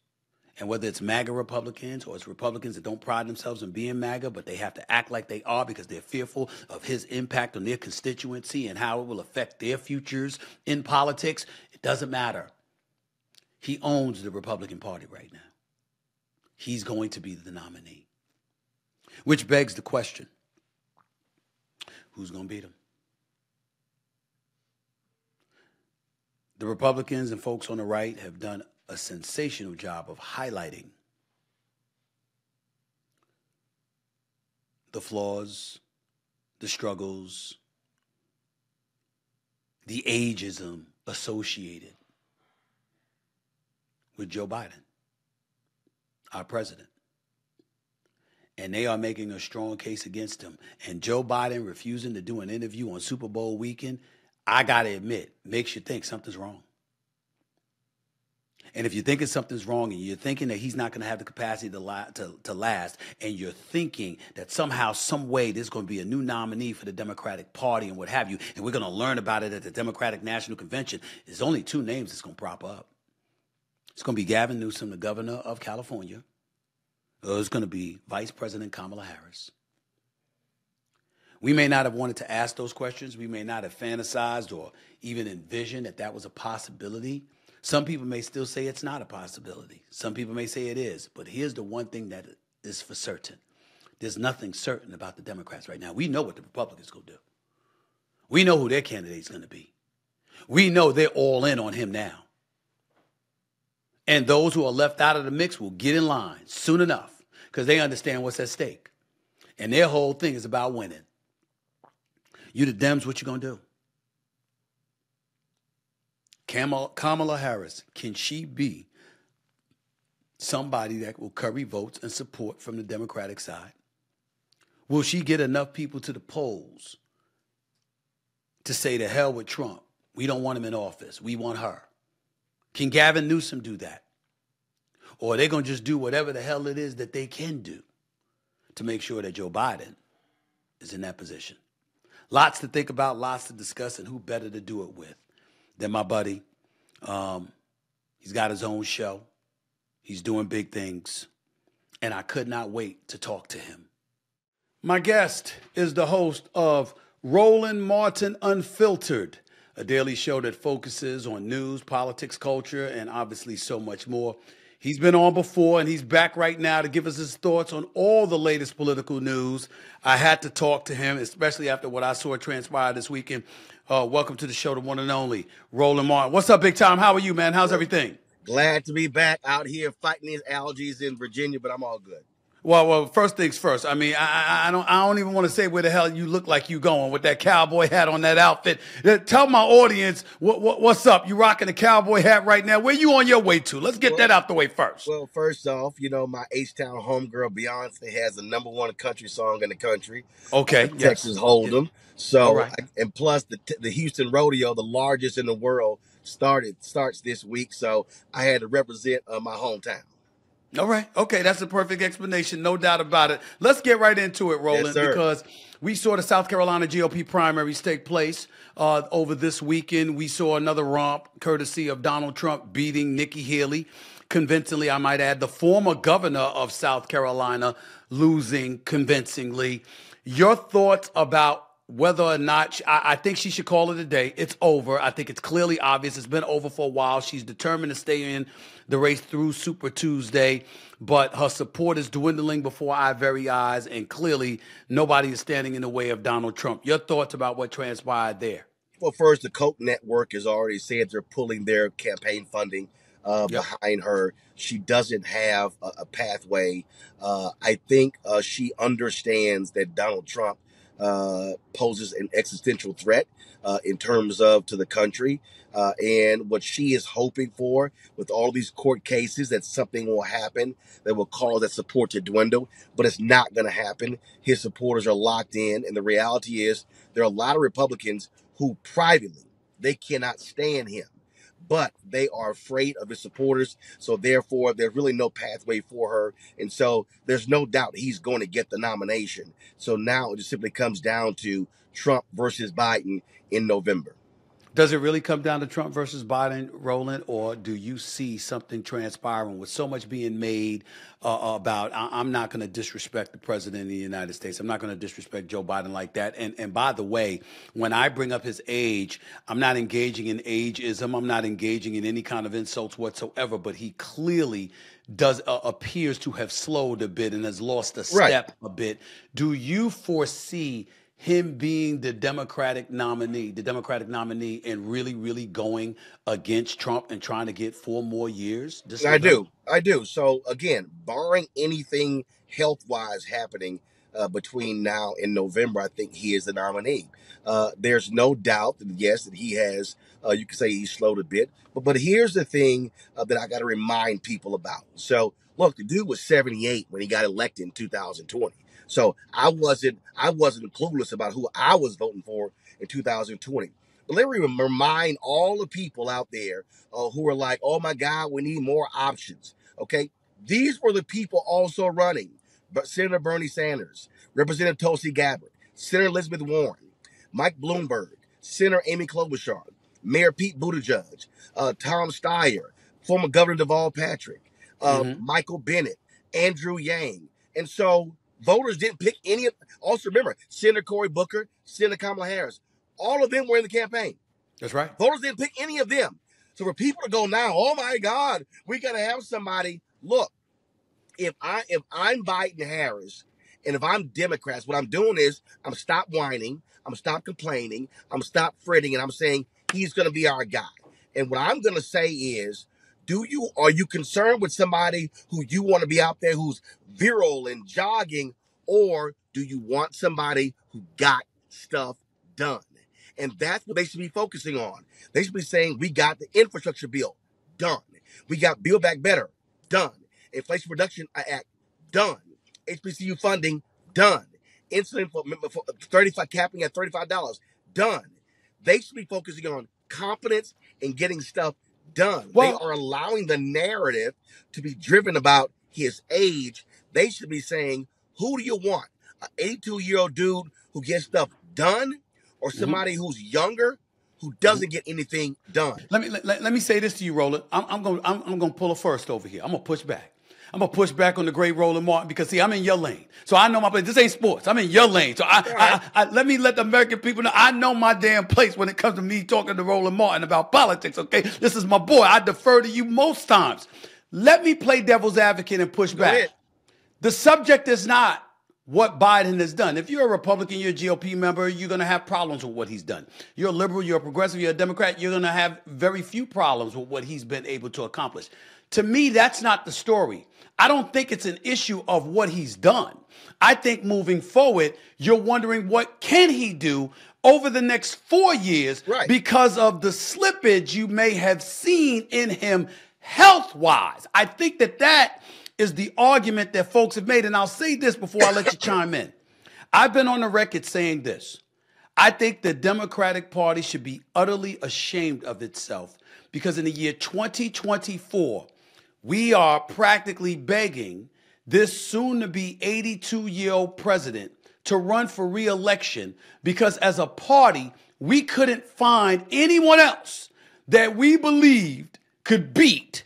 And whether it's MAGA Republicans or it's Republicans that don't pride themselves in being MAGA, but they have to act like they are because they're fearful of his impact on their constituency and how it will affect their futures in politics, it doesn't matter. He owns the Republican Party right now. He's going to be the nominee. Which begs the question, who's going to beat him? The Republicans and folks on the right have done a sensational job of highlighting the flaws, the struggles, the ageism, associated with Joe Biden, our president. And they are making a strong case against him. And Joe Biden refusing to do an interview on Super Bowl weekend, I got to admit, makes you think something's wrong. And if you're thinking something's wrong and you're thinking that he's not going to have the capacity to last, and you're thinking that somehow, some way, there's going to be a new nominee for the Democratic Party and what have you, and we're going to learn about it at the Democratic National Convention, there's only two names that's going to prop up. It's going to be Gavin Newsom, the governor of California, or it's going to be Vice President Kamala Harris. We may not have wanted to ask those questions. We may not have fantasized or even envisioned that that was a possibility. Some people may still say it's not a possibility. Some people may say it is. But here's the one thing that is for certain. There's nothing certain about the Democrats right now. We know what the Republicans going to do. We know who their candidate's going to be. We know they're all in on him now. And those who are left out of the mix will get in line soon enough because they understand what's at stake. And their whole thing is about winning. You the Dems, what you going to do? Kamala Harris, can she be somebody that will curry votes and support from the Democratic side? Will she get enough people to the polls to say to hell with Trump? We don't want him in office. We want her. Can Gavin Newsom do that? Or are they going to just do whatever the hell it is that they can do to make sure that Joe Biden is in that position? Lots to think about, lots to discuss, and who better to do it with than my buddy. He's got his own show. He's doing big things. And I could not wait to talk to him. My guest is the host of Roland Martin Unfiltered, a daily show that focuses on news, politics, culture, and obviously so much more. He's been on before, and he's back right now to give us his thoughts on all the latest political news. I had to talk to him, especially after what I saw transpire this weekend. Welcome to the show, the one and only Roland Martin. What's up, big time? How are you, man? How's everything? Glad to be back out here fighting these allergies in Virginia, but I'm all good. Well, first things first. I mean, I don't even want to say where the hell you look like you going with that cowboy hat on that outfit. Tell my audience what's up. You rocking a cowboy hat right now. Where you on your way to? Let's get that out the way first. Well, first off, you know, my H-Town homegirl Beyonce has the #1 country song in the country. Okay. Texas Hold'em. So, right. And plus the Houston Rodeo, the largest in the world, starts this week. So I had to represent my hometown. All right. Okay. That's the perfect explanation. No doubt about it. Let's get right into it, Roland, because we saw the South Carolina GOP primaries take place over this weekend. We saw another romp courtesy of Donald Trump beating Nikki Haley. Convincingly, I might add, the former governor of South Carolina losing convincingly. Your thoughts about whether or not I think she should call it a day. It's over. I think it's clearly obvious. It's been over for a while. She's determined to stay in the race through Super Tuesday, but her support is dwindling before our very eyes, and clearly nobody is standing in the way of Donald Trump. Your thoughts about what transpired there? Well, first, the Koch network has already said they're pulling their campaign funding behind her. She doesn't have a pathway. I think she understands that Donald Trump poses an existential threat in terms of to the country. And what she is hoping for with all these court cases, that something will happen that will cause that support to dwindle, but it's not going to happen. His supporters are locked in. And the reality is there are a lot of Republicans who privately, they cannot stand him, but they are afraid of his supporters. So therefore, there's really no pathway for her. And so there's no doubt he's going to get the nomination. So now it just simply comes down to Trump versus Biden in November. Does it really come down to Trump versus Biden, Roland, or do you see something transpiring with so much being made about I'm not going to disrespect the president of the United States. I'm not going to disrespect Joe Biden like that. And by the way, when I bring up his age, I'm not engaging in ageism. I'm not engaging in any kind of insults whatsoever. But he clearly does appears to have slowed a bit and has lost a step a bit. Do you foresee him being the Democratic nominee and really, really going against Trump and trying to get 4 more years? I do. So, again, barring anything health-wise happening, between now and November, I think he is the nominee. There's no doubt, yes, that he has, you could say he slowed a bit. But here's the thing that I got to remind people about. So, look, the dude was 78 when he got elected in 2020. So I wasn't clueless about who I was voting for in 2020. But let me remind all the people out there who are like, oh, my God, we need more options. Okay, these were the people also running. But Senator Bernie Sanders, Representative Tulsi Gabbard, Senator Elizabeth Warren, Mike Bloomberg, Senator Amy Klobuchar, Mayor Pete Buttigieg, Tom Steyer, former Governor Deval Patrick, Michael Bennett, Andrew Yang. And so voters didn't pick any of, also remember, Senator Cory Booker, Senator Kamala Harris, all of them were in the campaign. That's right. Voters didn't pick any of them. So for people to go now, oh my God, we got to have somebody. Look, if I'm Biden Harris and if I'm Democrats, what I'm doing is I'm stop whining, I'm stop complaining, I'm stop fretting, and I'm saying he's going to be our guy. And what I'm going to say is, are you concerned with somebody who you want to be out there who's virile and jogging, or do you want somebody who got stuff done? And that's what they should be focusing on. They should be saying, we got the infrastructure bill done. We got Build Back Better done. Inflation Reduction Act done. HBCU funding done. Insulin for 35 capping at $35 done. They should be focusing on competence and getting stuff done. Well, they are allowing the narrative to be driven about his age. They should be saying, who do you want? An 82-year-old dude who gets stuff done, or somebody who's younger who doesn't get anything done? Let me say this to you, Roland. I'm gonna pull a first over here. I'm gonna push back. I'm going to push back on the great Roland Martin because, see, I'm in your lane. So I know my place. This ain't sports. I'm in your lane. So let the American people know I know my damn place when it comes to me talking to Roland Martin about politics, okay? This is my boy. I defer to you most times. Let me play devil's advocate and push back. The subject is not what Biden has done. If you're a Republican, you're a GOP member, you're going to have problems with what he's done. You're a liberal, you're a progressive, you're a Democrat, you're going to have very few problems with what he's been able to accomplish. To me, that's not the story. I don't think it's an issue of what he's done. I think moving forward, you're wondering what can he do over the next 4 years because of the slippage you may have seen in him health-wise. I think that is the argument that folks have made. And I'll say this before I let you chime in. I've been on the record saying this. I think the Democratic Party should be utterly ashamed of itself because in the year 2024, we are practically begging this soon-to-be 82-year-old president to run for re-election because as a party, we couldn't find anyone else that we believed could beat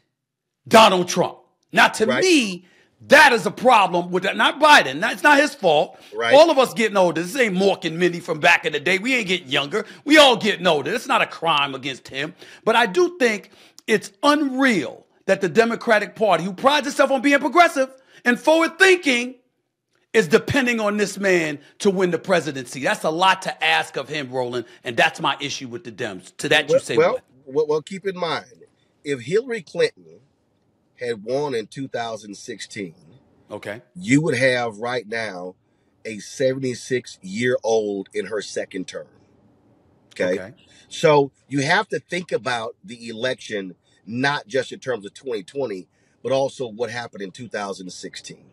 Donald Trump. Now, to me, that is a problem with that. Not Biden. It's not his fault. Right. All of us getting older. This ain't Mork and Mindy from back in the day. We ain't getting younger. We all getting older. It's not a crime against him. But I do think it's unreal that the Democratic Party, who prides itself on being progressive and forward-thinking, is depending on this man to win the presidency. That's a lot to ask of him, Roland, and that's my issue with the Dems. To that you say what? Well, keep in mind, if Hillary Clinton had won in 2016, you would have right now a 76-year-old in her second term. Okay? So you have to think about the election not just in terms of 2020, but also what happened in 2016.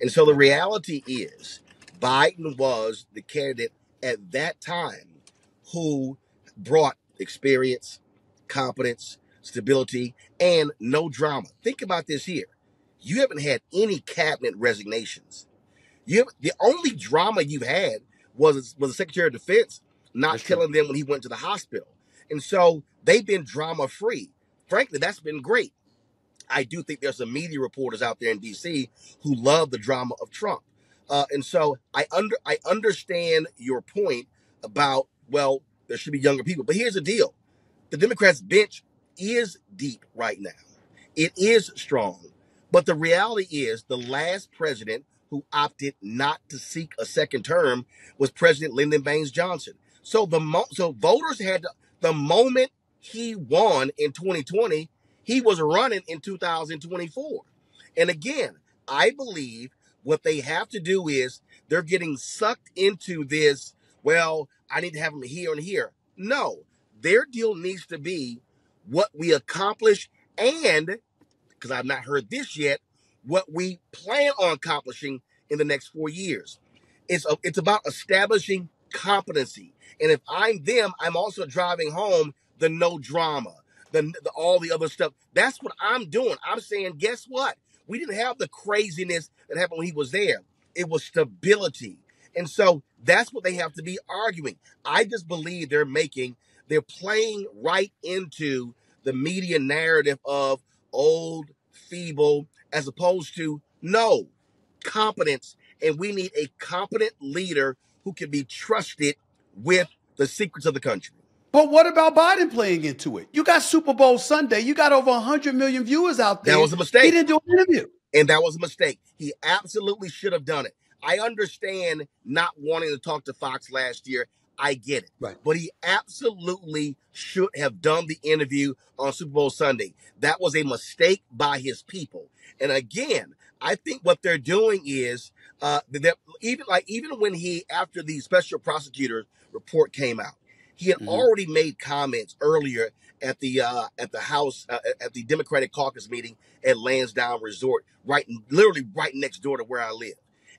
And so the reality is Biden was the candidate at that time who brought experience, competence, stability, and no drama. Think about this here. You haven't had any cabinet resignations. The only drama you've had was the Secretary of Defense not telling them when he went to the hospital. And so they've been drama-free. Frankly, that's been great. I do think there's some media reporters out there in D.C. who love the drama of Trump. And so I understand your point about, well, there should be younger people. But here's the deal. The Democrats' bench is deep right now. It is strong. But the reality is the last president who opted not to seek a second term was President Lyndon Baines Johnson. So so voters had the moment he won in 2020, he was running in 2024. And again, I believe What they have to do is they're getting sucked into this, well, I need to have them here and here. No, their deal needs to be what we accomplish and, because I've not heard this yet, what we plan on accomplishing in the next 4 years. It's about establishing competency. And if I'm them, I'm also driving home the no drama, the all the other stuff. That's what I'm doing. I'm saying, guess what? We didn't have the craziness that happened when he was there. It was stability. And so that's what they have to be arguing. I just believe they're playing right into the media narrative of old, feeble, as opposed to no, competence. And we need a competent leader who can be trusted with the secrets of the country. But what about Biden playing into it? You got Super Bowl Sunday. You got over 100 million viewers out there. That was a mistake. He didn't do an interview. And that was a mistake. He absolutely should have done it. I understand not wanting to talk to Fox last year. I get it. Right. But he absolutely should have done the interview on Super Bowl Sunday. That was a mistake by his people. And again, I think what they're doing is even when he, after the special prosecutor report came out, he had already made comments earlier at the Democratic caucus meeting at Lansdowne Resort, literally right next door to where I live.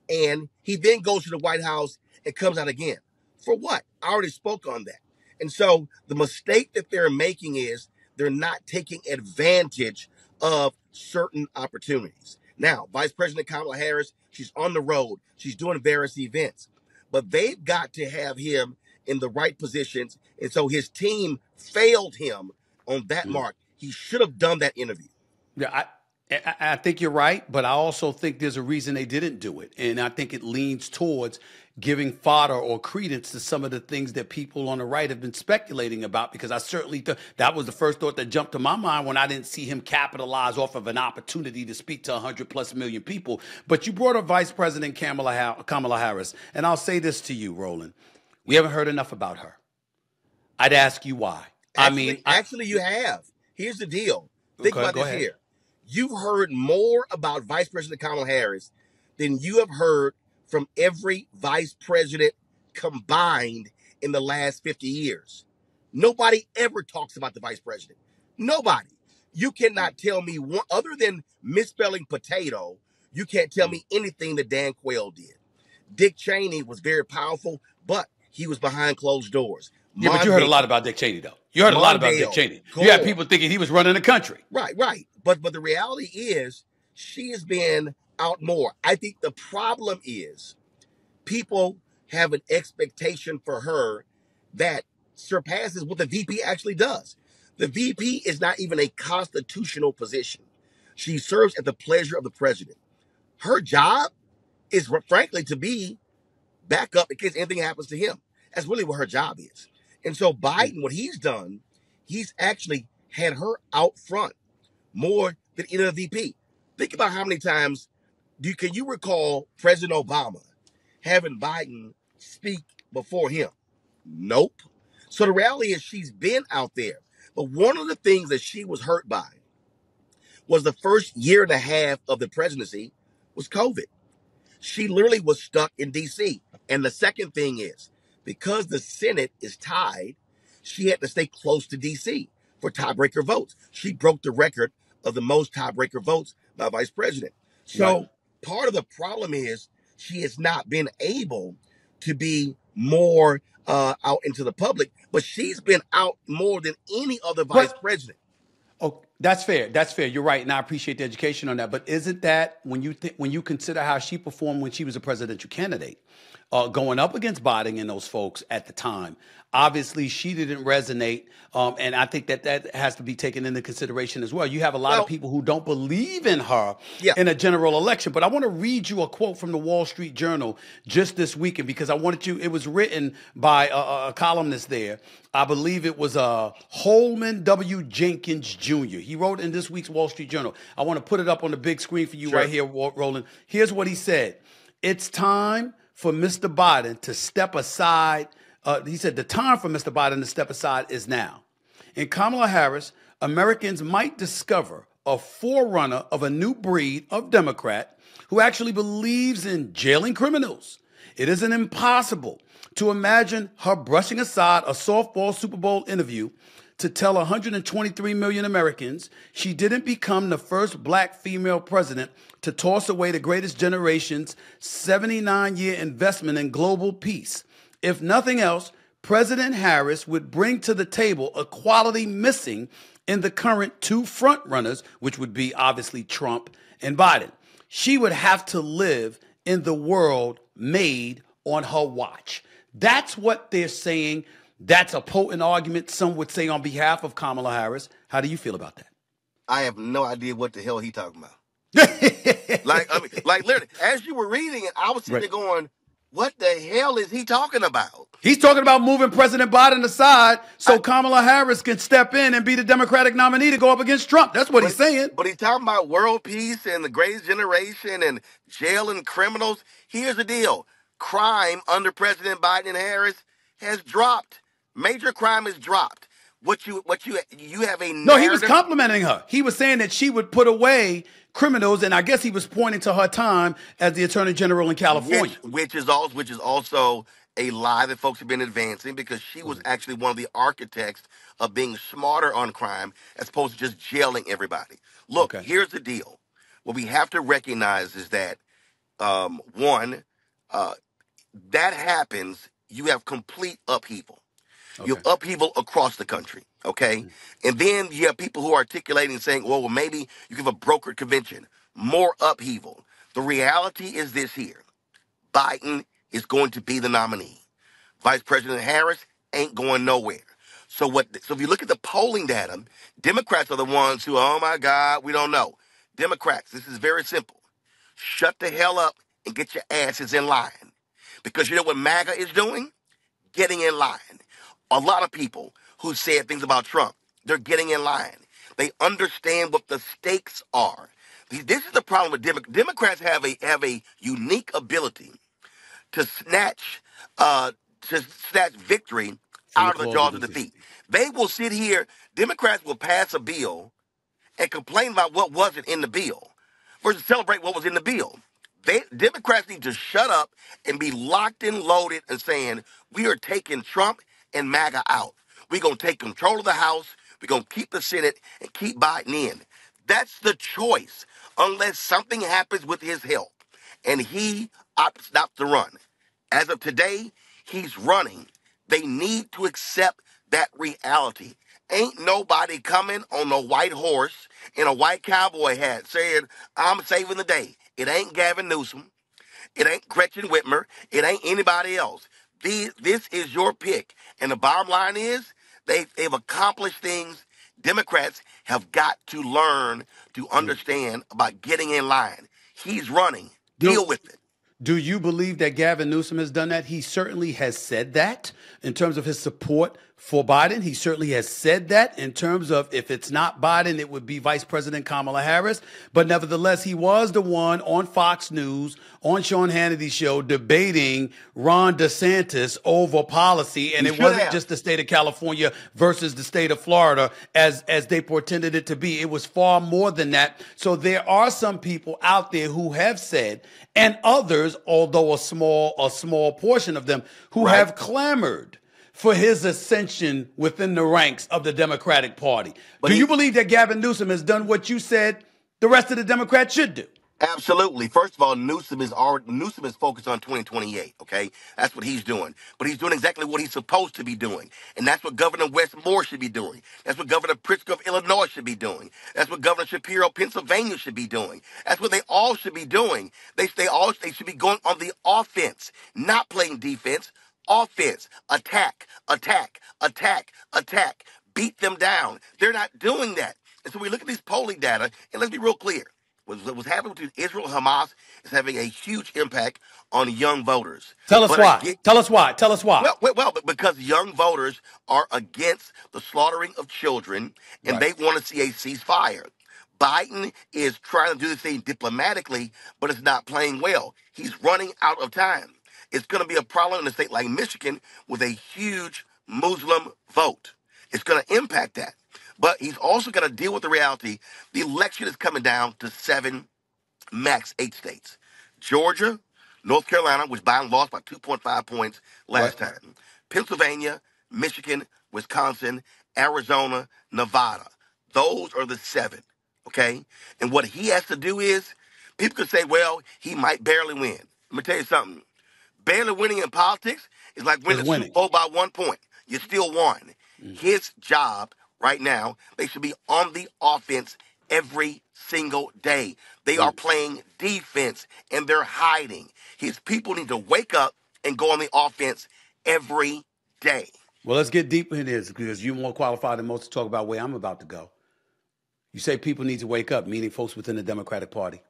And he then goes to the White House and comes out again. For what? I already spoke on that. And so the mistake that they're making is they're not taking advantage of certain opportunities. Now, Vice President Kamala Harris, she's on the road. She's doing various events. But they've got to have him in the right positions. And so his team failed him on that mark. He should have done that interview. Yeah, I think you're right, but I also think there's a reason they didn't do it. And I think it leans towards giving fodder or credence to some of the things that people on the right have been speculating about, because I certainly thought that was the first thought that jumped to my mind when I didn't see him capitalize off of an opportunity to speak to 100+ million people. But you brought up Vice President Kamala Harris, and I'll say this to you, Roland. We haven't heard enough about her. I'd ask you why. Actually, you have. Here's the deal. Think about this here. You've heard more about Vice President Kamala Harris than you have heard from every vice president combined in the last 50 years. Nobody ever talks about the vice president. Nobody. You cannot tell me one, other than misspelling potato, you can't tell me anything that Dan Quayle did. Dick Cheney was very powerful, but he was behind closed doors. Yeah, but you heard a lot about Dick Cheney, though. You heard a lot about Dick Cheney. You had people thinking he was running the country. Right, right. But the reality is she has been out more. I think the problem is people have an expectation for her that surpasses what the VP actually does. The VP is not even a constitutional position. She serves at the pleasure of the president. Her job is, frankly, to be backup in case anything happens to him. That's really what her job is. And so Biden, what he's done, he's actually had her out front more than any other VP. Think about how many times, can you recall President Obama having Biden speak before him? Nope. So the reality is she's been out there. But one of the things that she was hurt by was the first year and a half of the presidency was COVID. She literally was stuck in D.C. And the second thing is, because the Senate is tied, she had to stay close to D.C. for tiebreaker votes. She broke the record of the most tiebreaker votes by vice president. So part of the problem is she has not been able to be more out into the public, but she's been out more than any other vice president. Oh, that's fair. That's fair. You're right. And I appreciate the education on that. But isn't that when you consider how she performed when she was a presidential candidate? Going up against Biden and those folks at the time. Obviously, she didn't resonate, and I think that has to be taken into consideration as well. You have a lot of people who don't believe in her in a general election, but I want to read you a quote from the Wall Street Journal just this weekend because I wanted you. It was written by a columnist there. I believe it was Holman W. Jenkins Jr. He wrote in this week's Wall Street Journal. I want to put it up on the big screen for you right here, Roland. Here's what he said. It's time for Mr. Biden to step aside. He said the time for Mr. Biden to step aside is now. In Kamala Harris, Americans might discover a forerunner of a new breed of Democrat who actually believes in jailing criminals. It isn't impossible to imagine her brushing aside a softball Super Bowl interview to tell 123 million Americans she didn't become the first black female president to toss away the greatest generation's 79-year investment in global peace. If nothing else, President Harris would bring to the table a quality missing in the current two frontrunners, which would be obviously Trump and Biden. She would have to live in the world made on her watch. That's what they're saying. That's a potent argument, some would say, on behalf of Kamala Harris. How do you feel about that? I have no idea what the hell he's talking about. Like literally, as you were reading it, I was sitting there going, what the hell is he talking about? He's talking about moving President Biden aside so Kamala Harris can step in and be the Democratic nominee to go up against Trump. That's what he's saying. But he's talking about world peace and the greatest generation and jailing criminals. Here's the deal. Crime under President Biden and Harris has dropped. Major crime has dropped. You have a narrative. No, he was complimenting her. He was saying that she would put away criminals, and I guess he was pointing to her time as the Attorney General in California, which is also a lie that folks have been advancing, because she was actually one of the architects of being smarter on crime as opposed to just jailing everybody. Look, here's the deal. What we have to recognize is that that happens, you have complete upheaval. You have upheaval across the country, okay? And then you have people who are articulating and saying, well, maybe you give a brokered convention. More upheaval. The reality is this here. Biden is going to be the nominee. Vice President Harris ain't going nowhere. So if you look at the polling data, Democrats are the ones who, oh, my God, we don't know. Democrats, this is very simple. Shut the hell up and get your asses in line. Because you know what MAGA is doing? Getting in line. A lot of people who said things about Trump, they're getting in line. They understand what the stakes are. This is the problem with Democrats. Democrats have a unique ability to snatch victory out of the jaws of defeat. They will sit here. Democrats will pass a bill and complain about what wasn't in the bill versus celebrate what was in the bill. Democrats need to shut up and be locked and loaded and saying, we are taking Trump and MAGA out. We're going to take control of the House. We're going to keep the Senate and keep Biden in. That's the choice, unless something happens with his health and he opts not to run. As of today, he's running. They need to accept that reality. Ain't nobody coming on a white horse in a white cowboy hat saying, I'm saving the day. It ain't Gavin Newsom. It ain't Gretchen Whitmer. It ain't anybody else. This is your pick. And the bottom line is they've accomplished things. Democrats have got to learn to understand about getting in line. He's running. Deal with it. Do you believe that Gavin Newsom has done that? He certainly has said that in terms of his support for Biden. He certainly has said that in terms of if it's not Biden, it would be Vice President Kamala Harris. But nevertheless, he was the one on Fox News, on Sean Hannity's show, debating Ron DeSantis over policy. And it wasn't just the state of California versus the state of Florida, as they portended it to be. It was far more than that. So there are some people out there who have said, and others, although a small portion of them, who have clamored for his ascension within the ranks of the Democratic Party. Do you believe that Gavin Newsom has done what you said the rest of the Democrats should do? Absolutely. First of all, Newsom is focused on 2028, okay? That's what he's doing. But he's doing exactly what he's supposed to be doing. And that's what Governor Westmore should be doing. That's what Governor Pritzker of Illinois should be doing. That's what Governor Shapiro of Pennsylvania should be doing. That's what they all should be doing. They should be going on the offense, not playing defense. Offense, attack, attack, attack, attack. Beat them down. They're not doing that. And so we look at these polling data, and let's be real clear. What's happening between Israel and Hamas is having a huge impact on young voters. Tell us why. Well, because young voters are against the slaughtering of children, and they want to see a ceasefire. Biden is trying to do this thing diplomatically, but it's not playing well. He's running out of time. It's going to be a problem in a state like Michigan with a huge Muslim vote. It's going to impact that. But he's also got to deal with the reality. The election is coming down to 7, max 8 states. Georgia, North Carolina, which Biden lost by 2.5 points last time. Pennsylvania, Michigan, Wisconsin, Arizona, Nevada. Those are the 7, okay? And what he has to do is, people could say, well, he might barely win. Let me tell you something. Barely winning in politics is like winning the Super Bowl by 1 point. You still won. Mm. His job right now, they should be on the offense every single day. They are playing defense, and they're hiding. His people need to wake up and go on the offense every day. Well, let's get deeper in this because you're more qualified than most to talk about where I'm about to go. You say people need to wake up, meaning folks within the Democratic Party.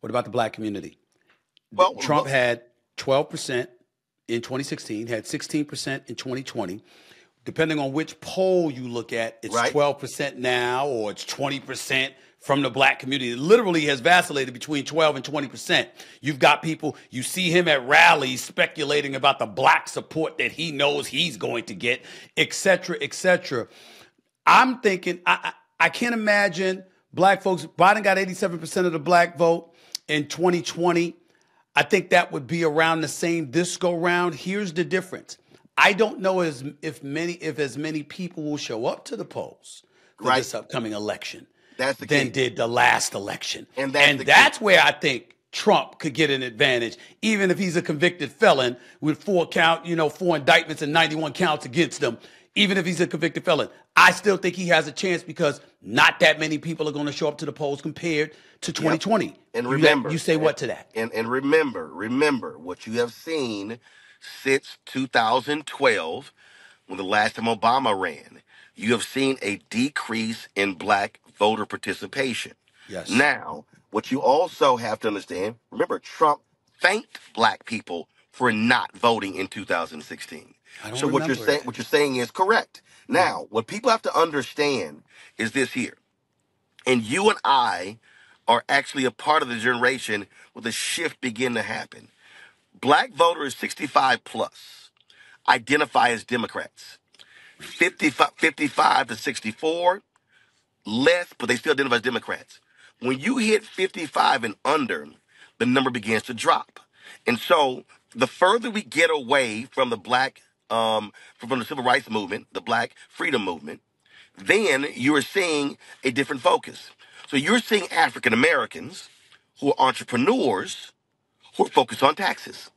What about the black community? Well, Trump had 12% in 2016, had 16% in 2020. Depending on which poll you look at, it's 12% now or it's 20% from the black community. It literally has vacillated between 12 and 20%. You've got people, you see him at rallies speculating about the black support that he knows he's going to get, et cetera, et cetera. I'm thinking, I can't imagine black folks. Biden got 87% of the black vote in 2020. I think that would be around the same this go round. Here's the difference. I don't know if as many people will show up to the polls for this upcoming election than did the last election. And that's where I think Trump could get an advantage, even if he's a convicted felon with 4 indictments and 91 counts against him. Even if he's a convicted felon, I still think he has a chance because not that many people are going to show up to the polls compared to 2020. Yep. And remember, you say what to that? And remember what you have seen since 2012, when the last time Obama ran, you have seen a decrease in black voter participation. Yes. Now, what you also have to understand, remember, Trump thanked black people for not voting in 2016. So what you're saying is correct. Now, what people have to understand is this here. And you and I are actually a part of the generation where the shift began to happen. Black voters 65 plus identify as Democrats. 55 to 64, less, but they still identify as Democrats. When you hit 55 and under, the number begins to drop. And so the further we get away from the black, from the civil rights movement, the black freedom movement, then you're seeing a different focus. So you're seeing African Americans who are entrepreneurs who are focused on taxes.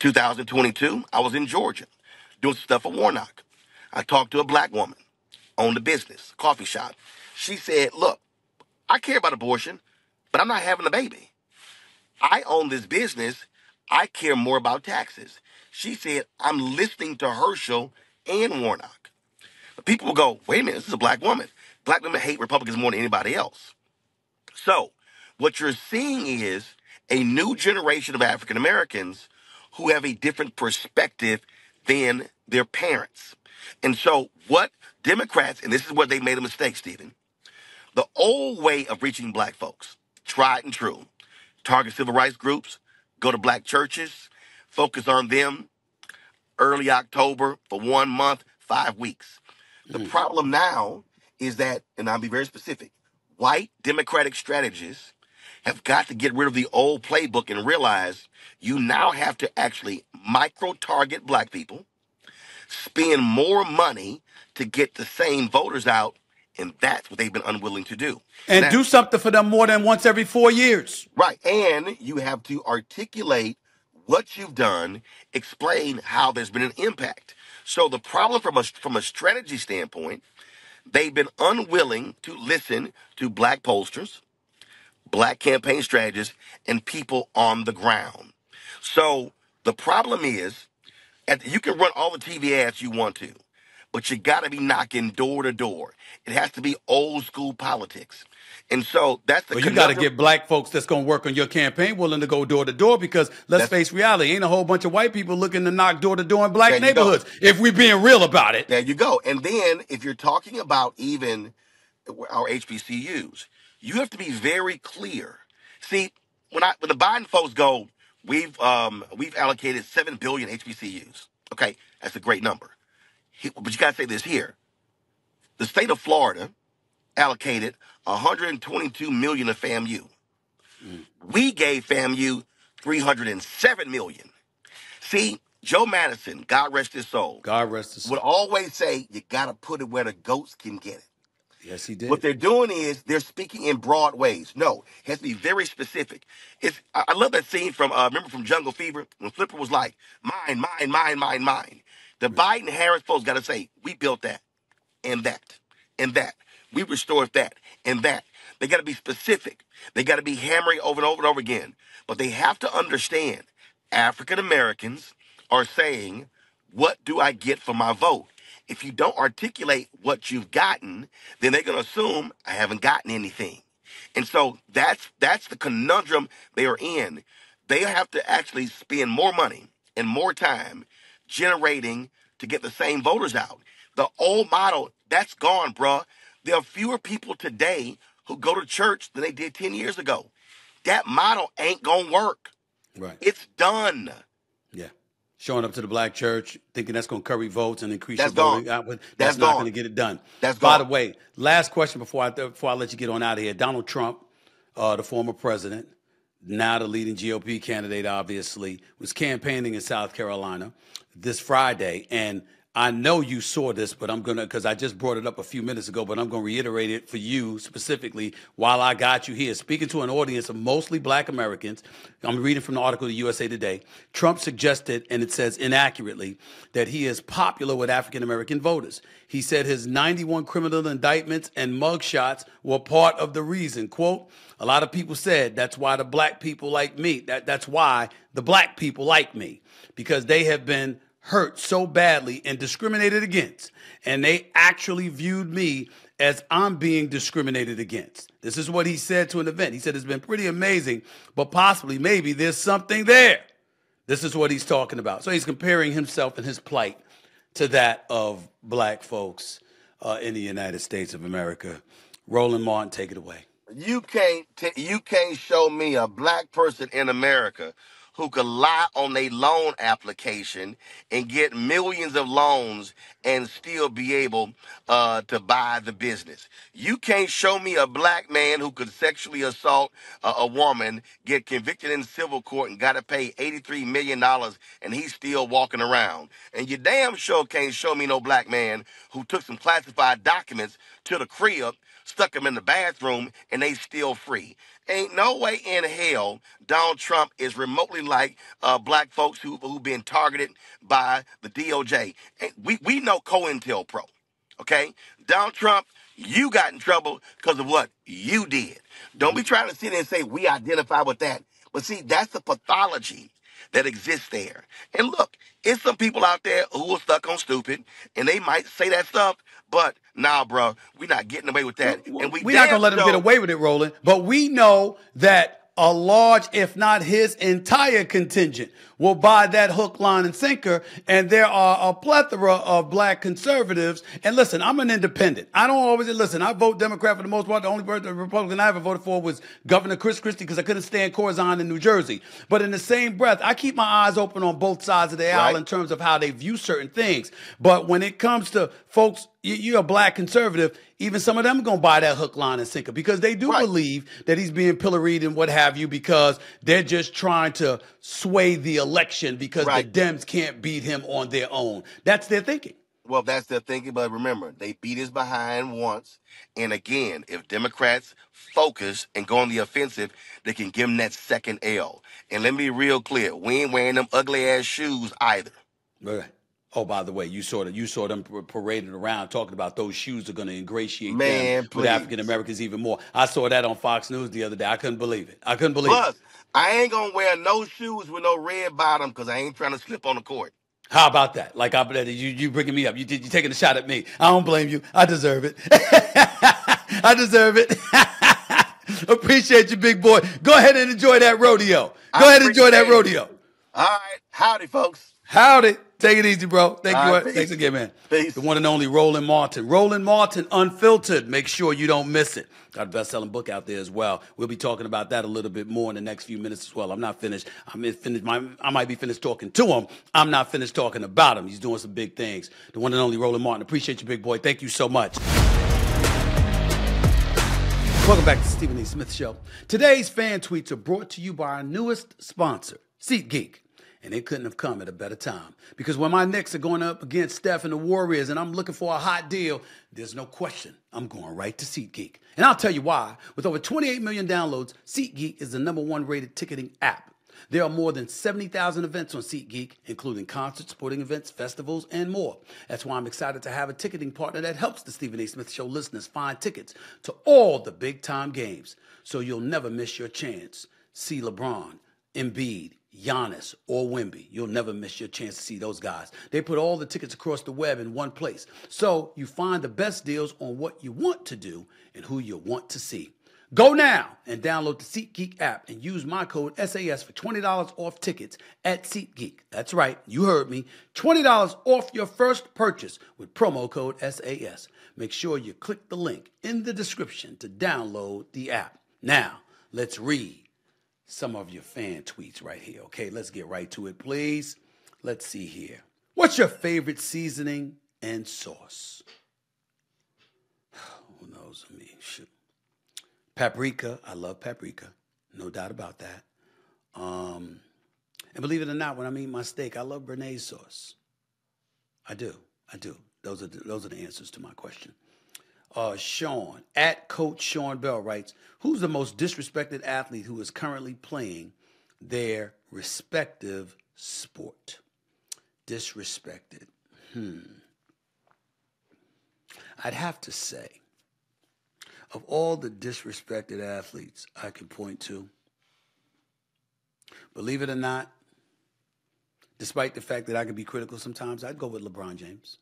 2022, I was in Georgia doing stuff for Warnock. I talked to a black woman, owned a business, coffee shop. She said, look, I care about abortion, but I'm not having a baby. I own this business. I care more about taxes. She said, I'm listening to Herschel and Warnock. But people will go, wait a minute, this is a black woman. Black women hate Republicans more than anybody else. So what you're seeing is a new generation of African Americans who have a different perspective than their parents. And so what Democrats, and this is where they made a mistake, Stephen, the old way of reaching black folks, tried and true, target civil rights groups, go to black churches, focus on them, early October for 1 month, 5 weeks. The problem now is that, and I'll be very specific, white Democratic strategists have got to get rid of the old playbook and realize you now have to actually micro-target black people, spend more money to get the same voters out, and that's what they've been unwilling to do. And now, do something for them more than once every 4 years. Right, and you have to articulate what you've done, explain how there's been an impact. So the problem from a strategy standpoint, they've been unwilling to listen to black pollsters, black campaign strategists, and people on the ground. So the problem is, you can run all the TV ads you want to, but you got to be knocking door to door. It has to be old school politics. And so that's the you got to get black folks that's going to work on your campaign willing to go door to door because let's face reality, ain't a whole bunch of white people looking to knock door to door in black neighborhoods if we're being real about it. There you go. And then if you're talking about even our HBCUs, you have to be very clear. See, when the Biden folks go, we've allocated 7 billion HBCUs. Okay, that's a great number. But you got to say this here. The state of Florida allocated $122 million to FAMU. We gave FAMU $307 million. See, Joe Madison, God rest his soul, would always say, you got to put it where the goats can get it. Yes, he did. What they're doing is they're speaking in broad ways. No, it has to be very specific. I love that scene from, remember from Jungle Fever, when Flipper was like, mine, mine, mine, mine, mine. The Biden-Harris folks got to say, we built that and that and that. We restored that and that. They got to be specific. They got to be hammering over and over and over again. But they have to understand African Americans are saying, what do I get for my vote? If you don't articulate what you've gotten, then they're going to assume I haven't gotten anything. And so that's the conundrum they are in. They have to actually spend more money and more time generating to get the same voters out. The old model, that's gone, bruh. There are fewer people today who go to church than they did 10 years ago. That model ain't going to work. Right. It's done. Yeah. Showing up to the black church, thinking that's going to curry votes and increase your voting output. That's not going to get it done. That's gone. By the way, last question before I let you get on out of here. Donald Trump, the former president, now the leading GOP candidate, obviously, was campaigning in South Carolina this Friday. And I know you saw this, but I'm going to, because I just brought it up a few minutes ago, but I'm going to reiterate it for you specifically while I got you here. Speaking to an audience of mostly black Americans, I'm reading from the article in USA Today, Trump suggested, and it says inaccurately, that he is popular with African-American voters. He said his 91 criminal indictments and mugshots were part of the reason. Quote, a lot of people said that's why the black people like me. That's why the black people like me, because they have been hurt so badly and discriminated against, and they actually viewed me as I'm being discriminated against. This is what he said to an event. He said, it's been pretty amazing, but possibly maybe there's something there. This is what he's talking about. So he's comparing himself and his plight to that of black folks in the United States of America. Roland Martin, take it away. You can't show me a black person in America who could lie on a loan application and get millions of loans and still be able to buy the business. You can't show me a black man who could sexually assault a woman, get convicted in civil court and got to pay $83 million and he's still walking around. And you damn sure can't show me no black man who took some classified documents to the crib, stuck them in the bathroom, and they still free. Ain't no way in hell Donald Trump is remotely like black folks who've been targeted by the DOJ. And we know COINTELPRO, okay? Donald Trump, you got in trouble because of what you did. Don't be trying to sit there and say we identify with that. But see, that's the pathology that exists there. And look, it's some people out there who are stuck on stupid, and they might say that stuff, but nah, bro, we're not getting away with that. And we're not going to let them get away with it, Roland, but we know that a large, if not his entire contingent, will buy that hook, line, and sinker, and there are a plethora of black conservatives. And listen, I'm an independent. I don't always, listen, I vote Democrat for the most part. The only Republican I ever voted for was Governor Chris Christie because I couldn't stand Corzine in New Jersey. But in the same breath, I keep my eyes open on both sides of the aisle in terms of how they view certain things. But when it comes to folks, you're a black conservative, even some of them are going to buy that hook, line, and sinker because they do believe that he's being pilloried and what have you because they're just trying to sway the election because the Dems can't beat him on their own. That's their thinking. Well, that's their thinking, but remember, they beat his behind once. And again, if Democrats focus and go on the offensive, they can give him that second L. And let me be real clear, we ain't wearing them ugly-ass shoes either. Right. Oh, by the way, you saw them parading around talking about those shoes are going to ingratiate them with African Americans even more. I saw that on Fox News the other day. I couldn't believe it. I couldn't believe it. I ain't going to wear no shoes with no red bottom because I ain't trying to slip on the court. How about that? Like, you bringing me up. You taking a shot at me. I don't blame you. I deserve it. I deserve it. Appreciate you, big boy. Go ahead and enjoy that rodeo. All right. Howdy, folks. Howdy. Take it easy, bro. Thank you. Thanks again, man. Peace. The one and only Roland Martin. Roland Martin, Unfiltered. Make sure you don't miss it. Got a best-selling book out there as well. We'll be talking about that a little bit more in the next few minutes as well. I'm not finished. I might be finished talking to him. I'm not finished talking about him. He's doing some big things. The one and only Roland Martin. Appreciate you, big boy. Thank you so much. Welcome back to the Stephen A. Smith Show. Today's fan tweets are brought to you by our newest sponsor, SeatGeek. And it couldn't have come at a better time. Because when my Knicks are going up against Steph and the Warriors and I'm looking for a hot deal, there's no question I'm going right to SeatGeek. And I'll tell you why. With over 28 million downloads, SeatGeek is the #1 rated ticketing app. There are more than 70,000 events on SeatGeek, including concerts, sporting events, festivals, and more. That's why I'm excited to have a ticketing partner that helps the Stephen A. Smith Show listeners find tickets to all the big-time games. So you'll never miss your chance. See LeBron, Embiid, Giannis, or Wemby. You'll never miss your chance to see those guys. They put all the tickets across the web in one place. So you find the best deals on what you want to do and who you want to see. Go now and download the SeatGeek app and use my code SAS for $20 off tickets at SeatGeek. That's right. You heard me. $20 off your first purchase with promo code SAS. Make sure you click the link in the description to download the app. Now, let's read some of your fan tweets right here, okay? Let's get right to it, please. Let's see here. What's your favorite seasoning and sauce? Who knows? I mean, shoot. Paprika. I love paprika. No doubt about that. And believe it or not, when I eat my steak, I love béarnaise sauce. I do. Those are the answers to my question. Sean, at Coach Sean Bell writes, who's the most disrespected athlete who is currently playing their respective sport? Disrespected. I'd have to say, of all the disrespected athletes I can point to, believe it or not, despite the fact that I can be critical sometimes, I'd go with LeBron James.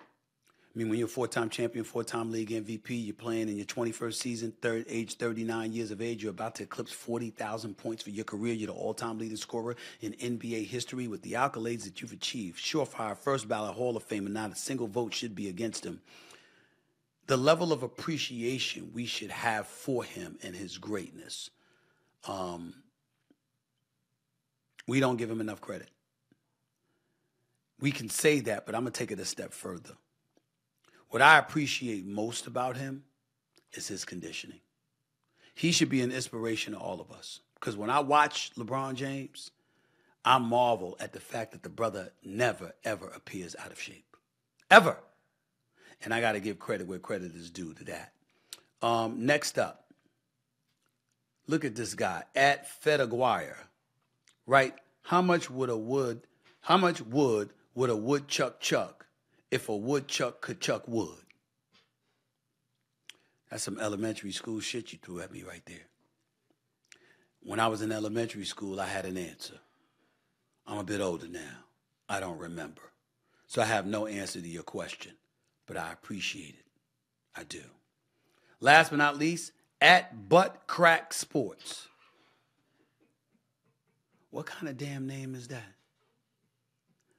I mean, when you're a four-time champion, four-time league MVP, you're playing in your 21st season, age 39 years of age, you're about to eclipse 40,000 points for your career. You're the all-time leading scorer in NBA history with the accolades that you've achieved. Surefire, first ballot Hall of Fame, and not a single vote should be against him. The level of appreciation we should have for him and his greatness, we don't give him enough credit. We can say that, but I'm going to take it a step further. What I appreciate most about him is his conditioning. He should be an inspiration to all of us. Because when I watch LeBron James, I marvel at the fact that the brother never, ever appears out of shape. Ever. And I got to give credit where credit is due to that. Next up, look at this guy, at Fedaguire, right? How much wood would a woodchuck chuck if a woodchuck could chuck wood? That's some elementary school shit you threw at me right there. When I was in elementary school, I had an answer. I'm a bit older now. I don't remember. So I have no answer to your question, but I appreciate it. I do. Last but not least, at Butt Crack Sports. What kind of damn name is that?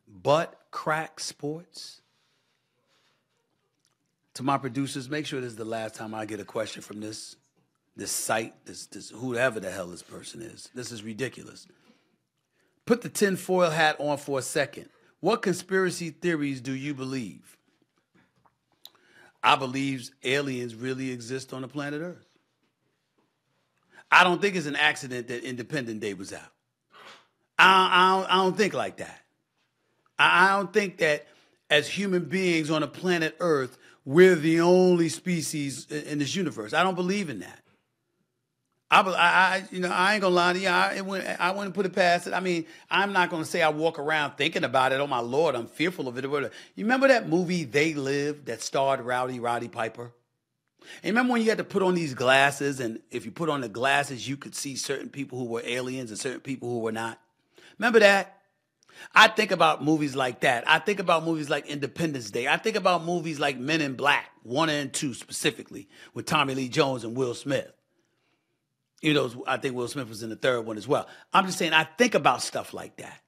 Butt Crack Sports? To my producers, make sure this is the last time I get a question from this site, this whoever the hell this person is. This is ridiculous. Put the tinfoil hat on for a second. What conspiracy theories do you believe? I believe aliens really exist on the planet Earth. I don't think it's an accident that Independence Day was out. I don't think like that. I don't think that as human beings on the planet Earth, we're the only species in this universe. I don't believe in that. I ain't gonna lie to you. I wouldn't put it past it. I mean, I'm not gonna say I walk around thinking about it. Oh my Lord, I'm fearful of it. You remember that movie They Live that starred Roddy Piper? And remember when you had to put on these glasses, and if you put on the glasses, you could see certain people who were aliens and certain people who were not? Remember that? I think about movies like that. I think about movies like Independence Day. I think about movies like Men in Black, 1 and 2 specifically, with Tommy Lee Jones and Will Smith. You know, I think Will Smith was in the third one as well. I'm just saying I think about stuff like that.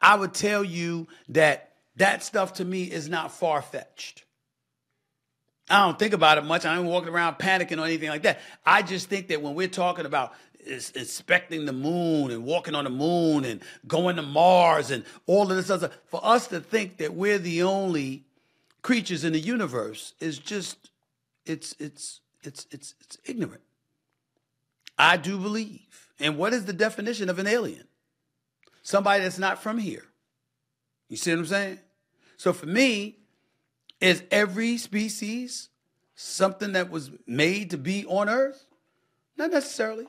I would tell you that that stuff to me is not far-fetched. I don't think about it much. I ain't walking around panicking or anything like that. I just think that when we're talking about inspecting the moon and walking on the moon and going to Mars and all of this other stuff, for us to think that we're the only creatures in the universe is just, it's ignorant. I do believe. And what is the definition of an alien? Somebody that's not from here. You see what I'm saying? So for me, is every species something that was made to be on Earth? Not necessarily.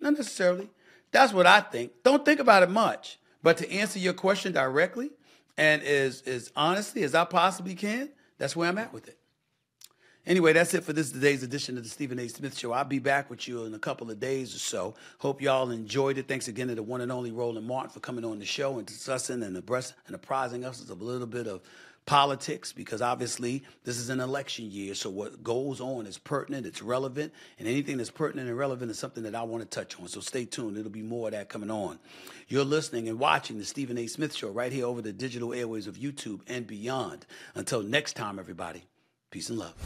Not necessarily. That's what I think. Don't think about it much. But to answer your question directly and as honestly as I possibly can, that's where I'm at with it. Anyway, that's it for today's edition of the Stephen A. Smith Show. I'll be back with you in a couple of days or so. Hope y'all enjoyed it. Thanks again to the one and only Roland Martin for coming on the show and discussing and apprising us of a little bit of politics, because obviously this is an election year, so what goes on is pertinent, it's relevant, and anything that's pertinent and relevant is something that I want to touch on. So stay tuned. It'll be more of that coming on. You're listening and watching the Stephen A. Smith Show right here over the digital airways of YouTube and beyond. Until next time, everybody, peace and love.